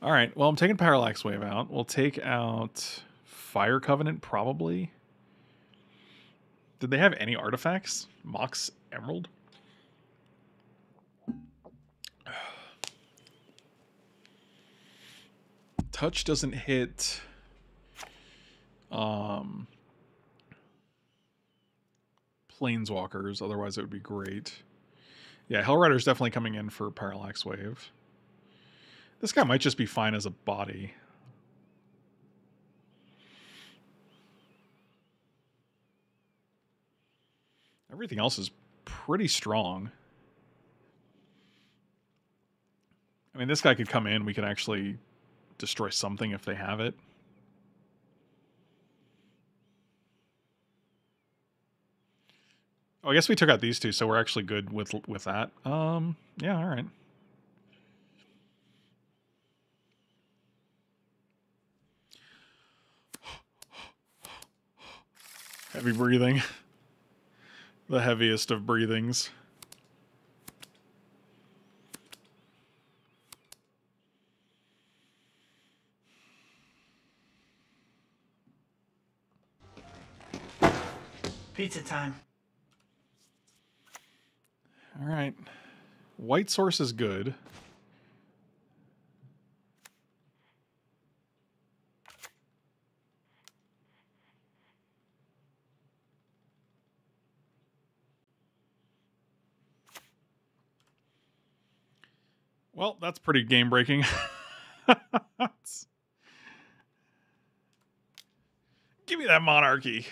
All right, well, I'm taking Parallax Wave out. We'll take out Fire Covenant, probably. Did they have any artifacts? Mox Emerald? Touch doesn't hit. Um, Planeswalkers, otherwise it would be great. Yeah, Hellrider's definitely coming in for Parallax Wave. This guy might just be fine as a body. Everything else is pretty strong. I mean, this guy could come in. We could actually destroy something if they have it. Oh, I guess we took out these two, so we're actually good with with that. Um, yeah, all right. Heavy breathing. The heaviest of breathings. Pizza time. All right. White source is good. Well, that's pretty game-breaking. Give me that monarchy.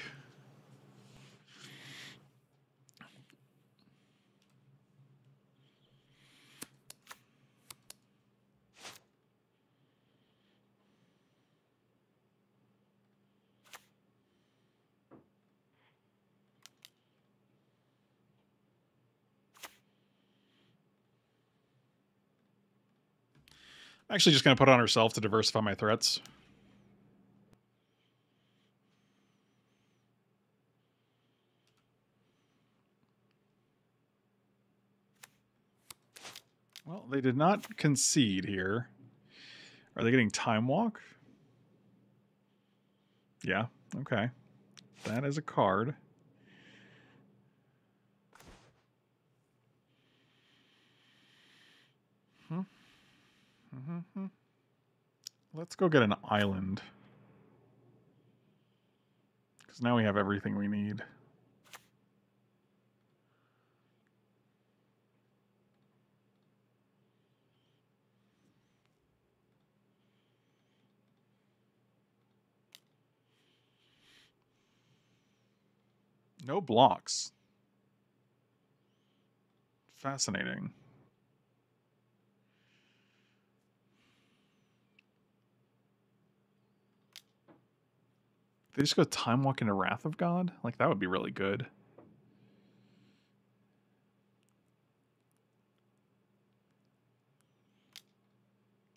I'm actually just going to put on herself to diversify my threats. Well, they did not concede here. Are they getting Time Walk? Yeah, okay. That is a card. Hmm. Mm-hmm. Let's go get an island. Because now we have everything we need. No blocks. Fascinating. They just go Time Walk into Wrath of God? Like, that would be really good.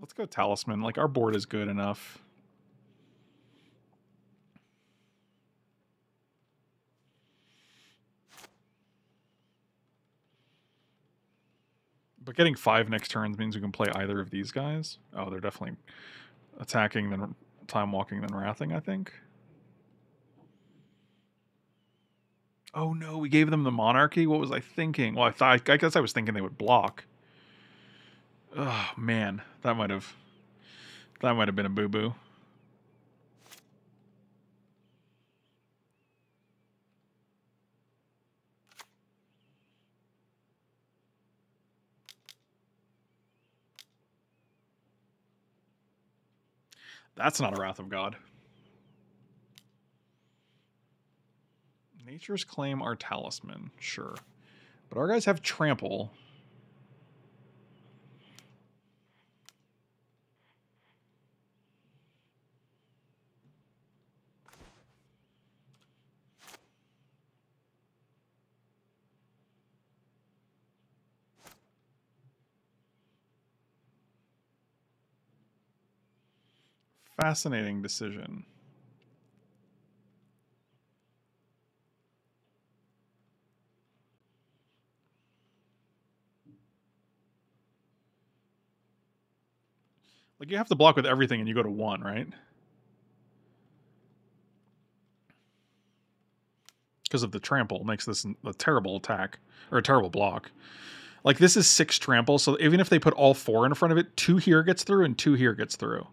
Let's go Talisman. Like, our board is good enough. But getting five next turns means we can play either of these guys. Oh, they're definitely attacking, then Time Walking, then Wrathing, I think. Oh no, we gave them the monarchy? What was I thinking? Well, I thought I guess I was thinking they would block. Oh man, that might have that might have been a boo-boo. That's not a Wrath of God. Nature's Claim our Talisman, sure. But our guys have Trample. Fascinating decision. Like, you have to block with everything and you go to one, right? Because of the trample, makes this a terrible attack, or a terrible block. Like, this is six trample, so even if they put all four in front of it, two here gets through and two here gets through.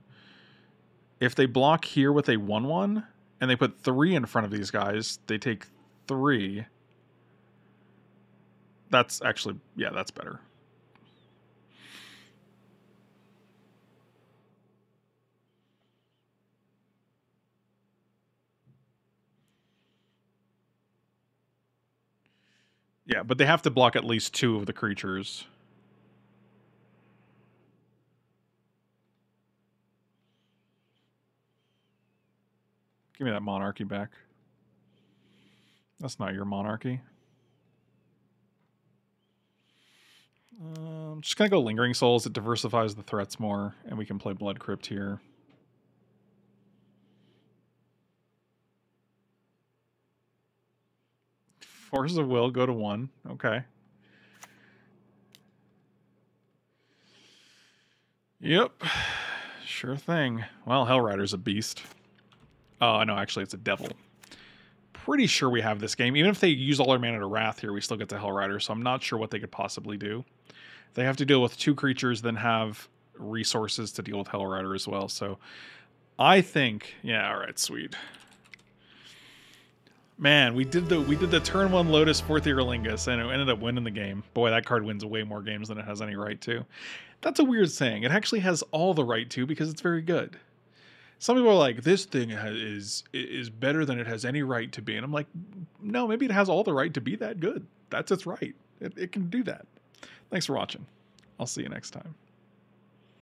If they block here with a one one, and they put three in front of these guys, they take three. That's actually, yeah, that's better. Yeah, but they have to block at least two of the creatures. Give me that monarchy back. That's not your monarchy. Uh, I'm just going to go Lingering Souls. It diversifies the threats more, and we can play Blood Crypt here. Forces of Will go to one. Okay. Yep. Sure thing. Well, Hellrider's a beast. Oh, no, actually, it's a devil. Pretty sure we have this game. Even if they use all their mana to Wrath here, we still get the Hellrider, so I'm not sure what they could possibly do. They have to deal with two creatures, then have resources to deal with Hellrider as well. So I think... Yeah, all right, sweet. Man, we did the we did the turn one Lotus, fourth Eorlingas, and it ended up winning the game. Boy, that card wins way more games than it has any right to. That's a weird saying. It actually has all the right to because it's very good. Some people are like, this thing is is better than it has any right to be. And I'm like, no, maybe it has all the right to be that good. That's its right. It, it can do that. Thanks for watching. I'll see you next time.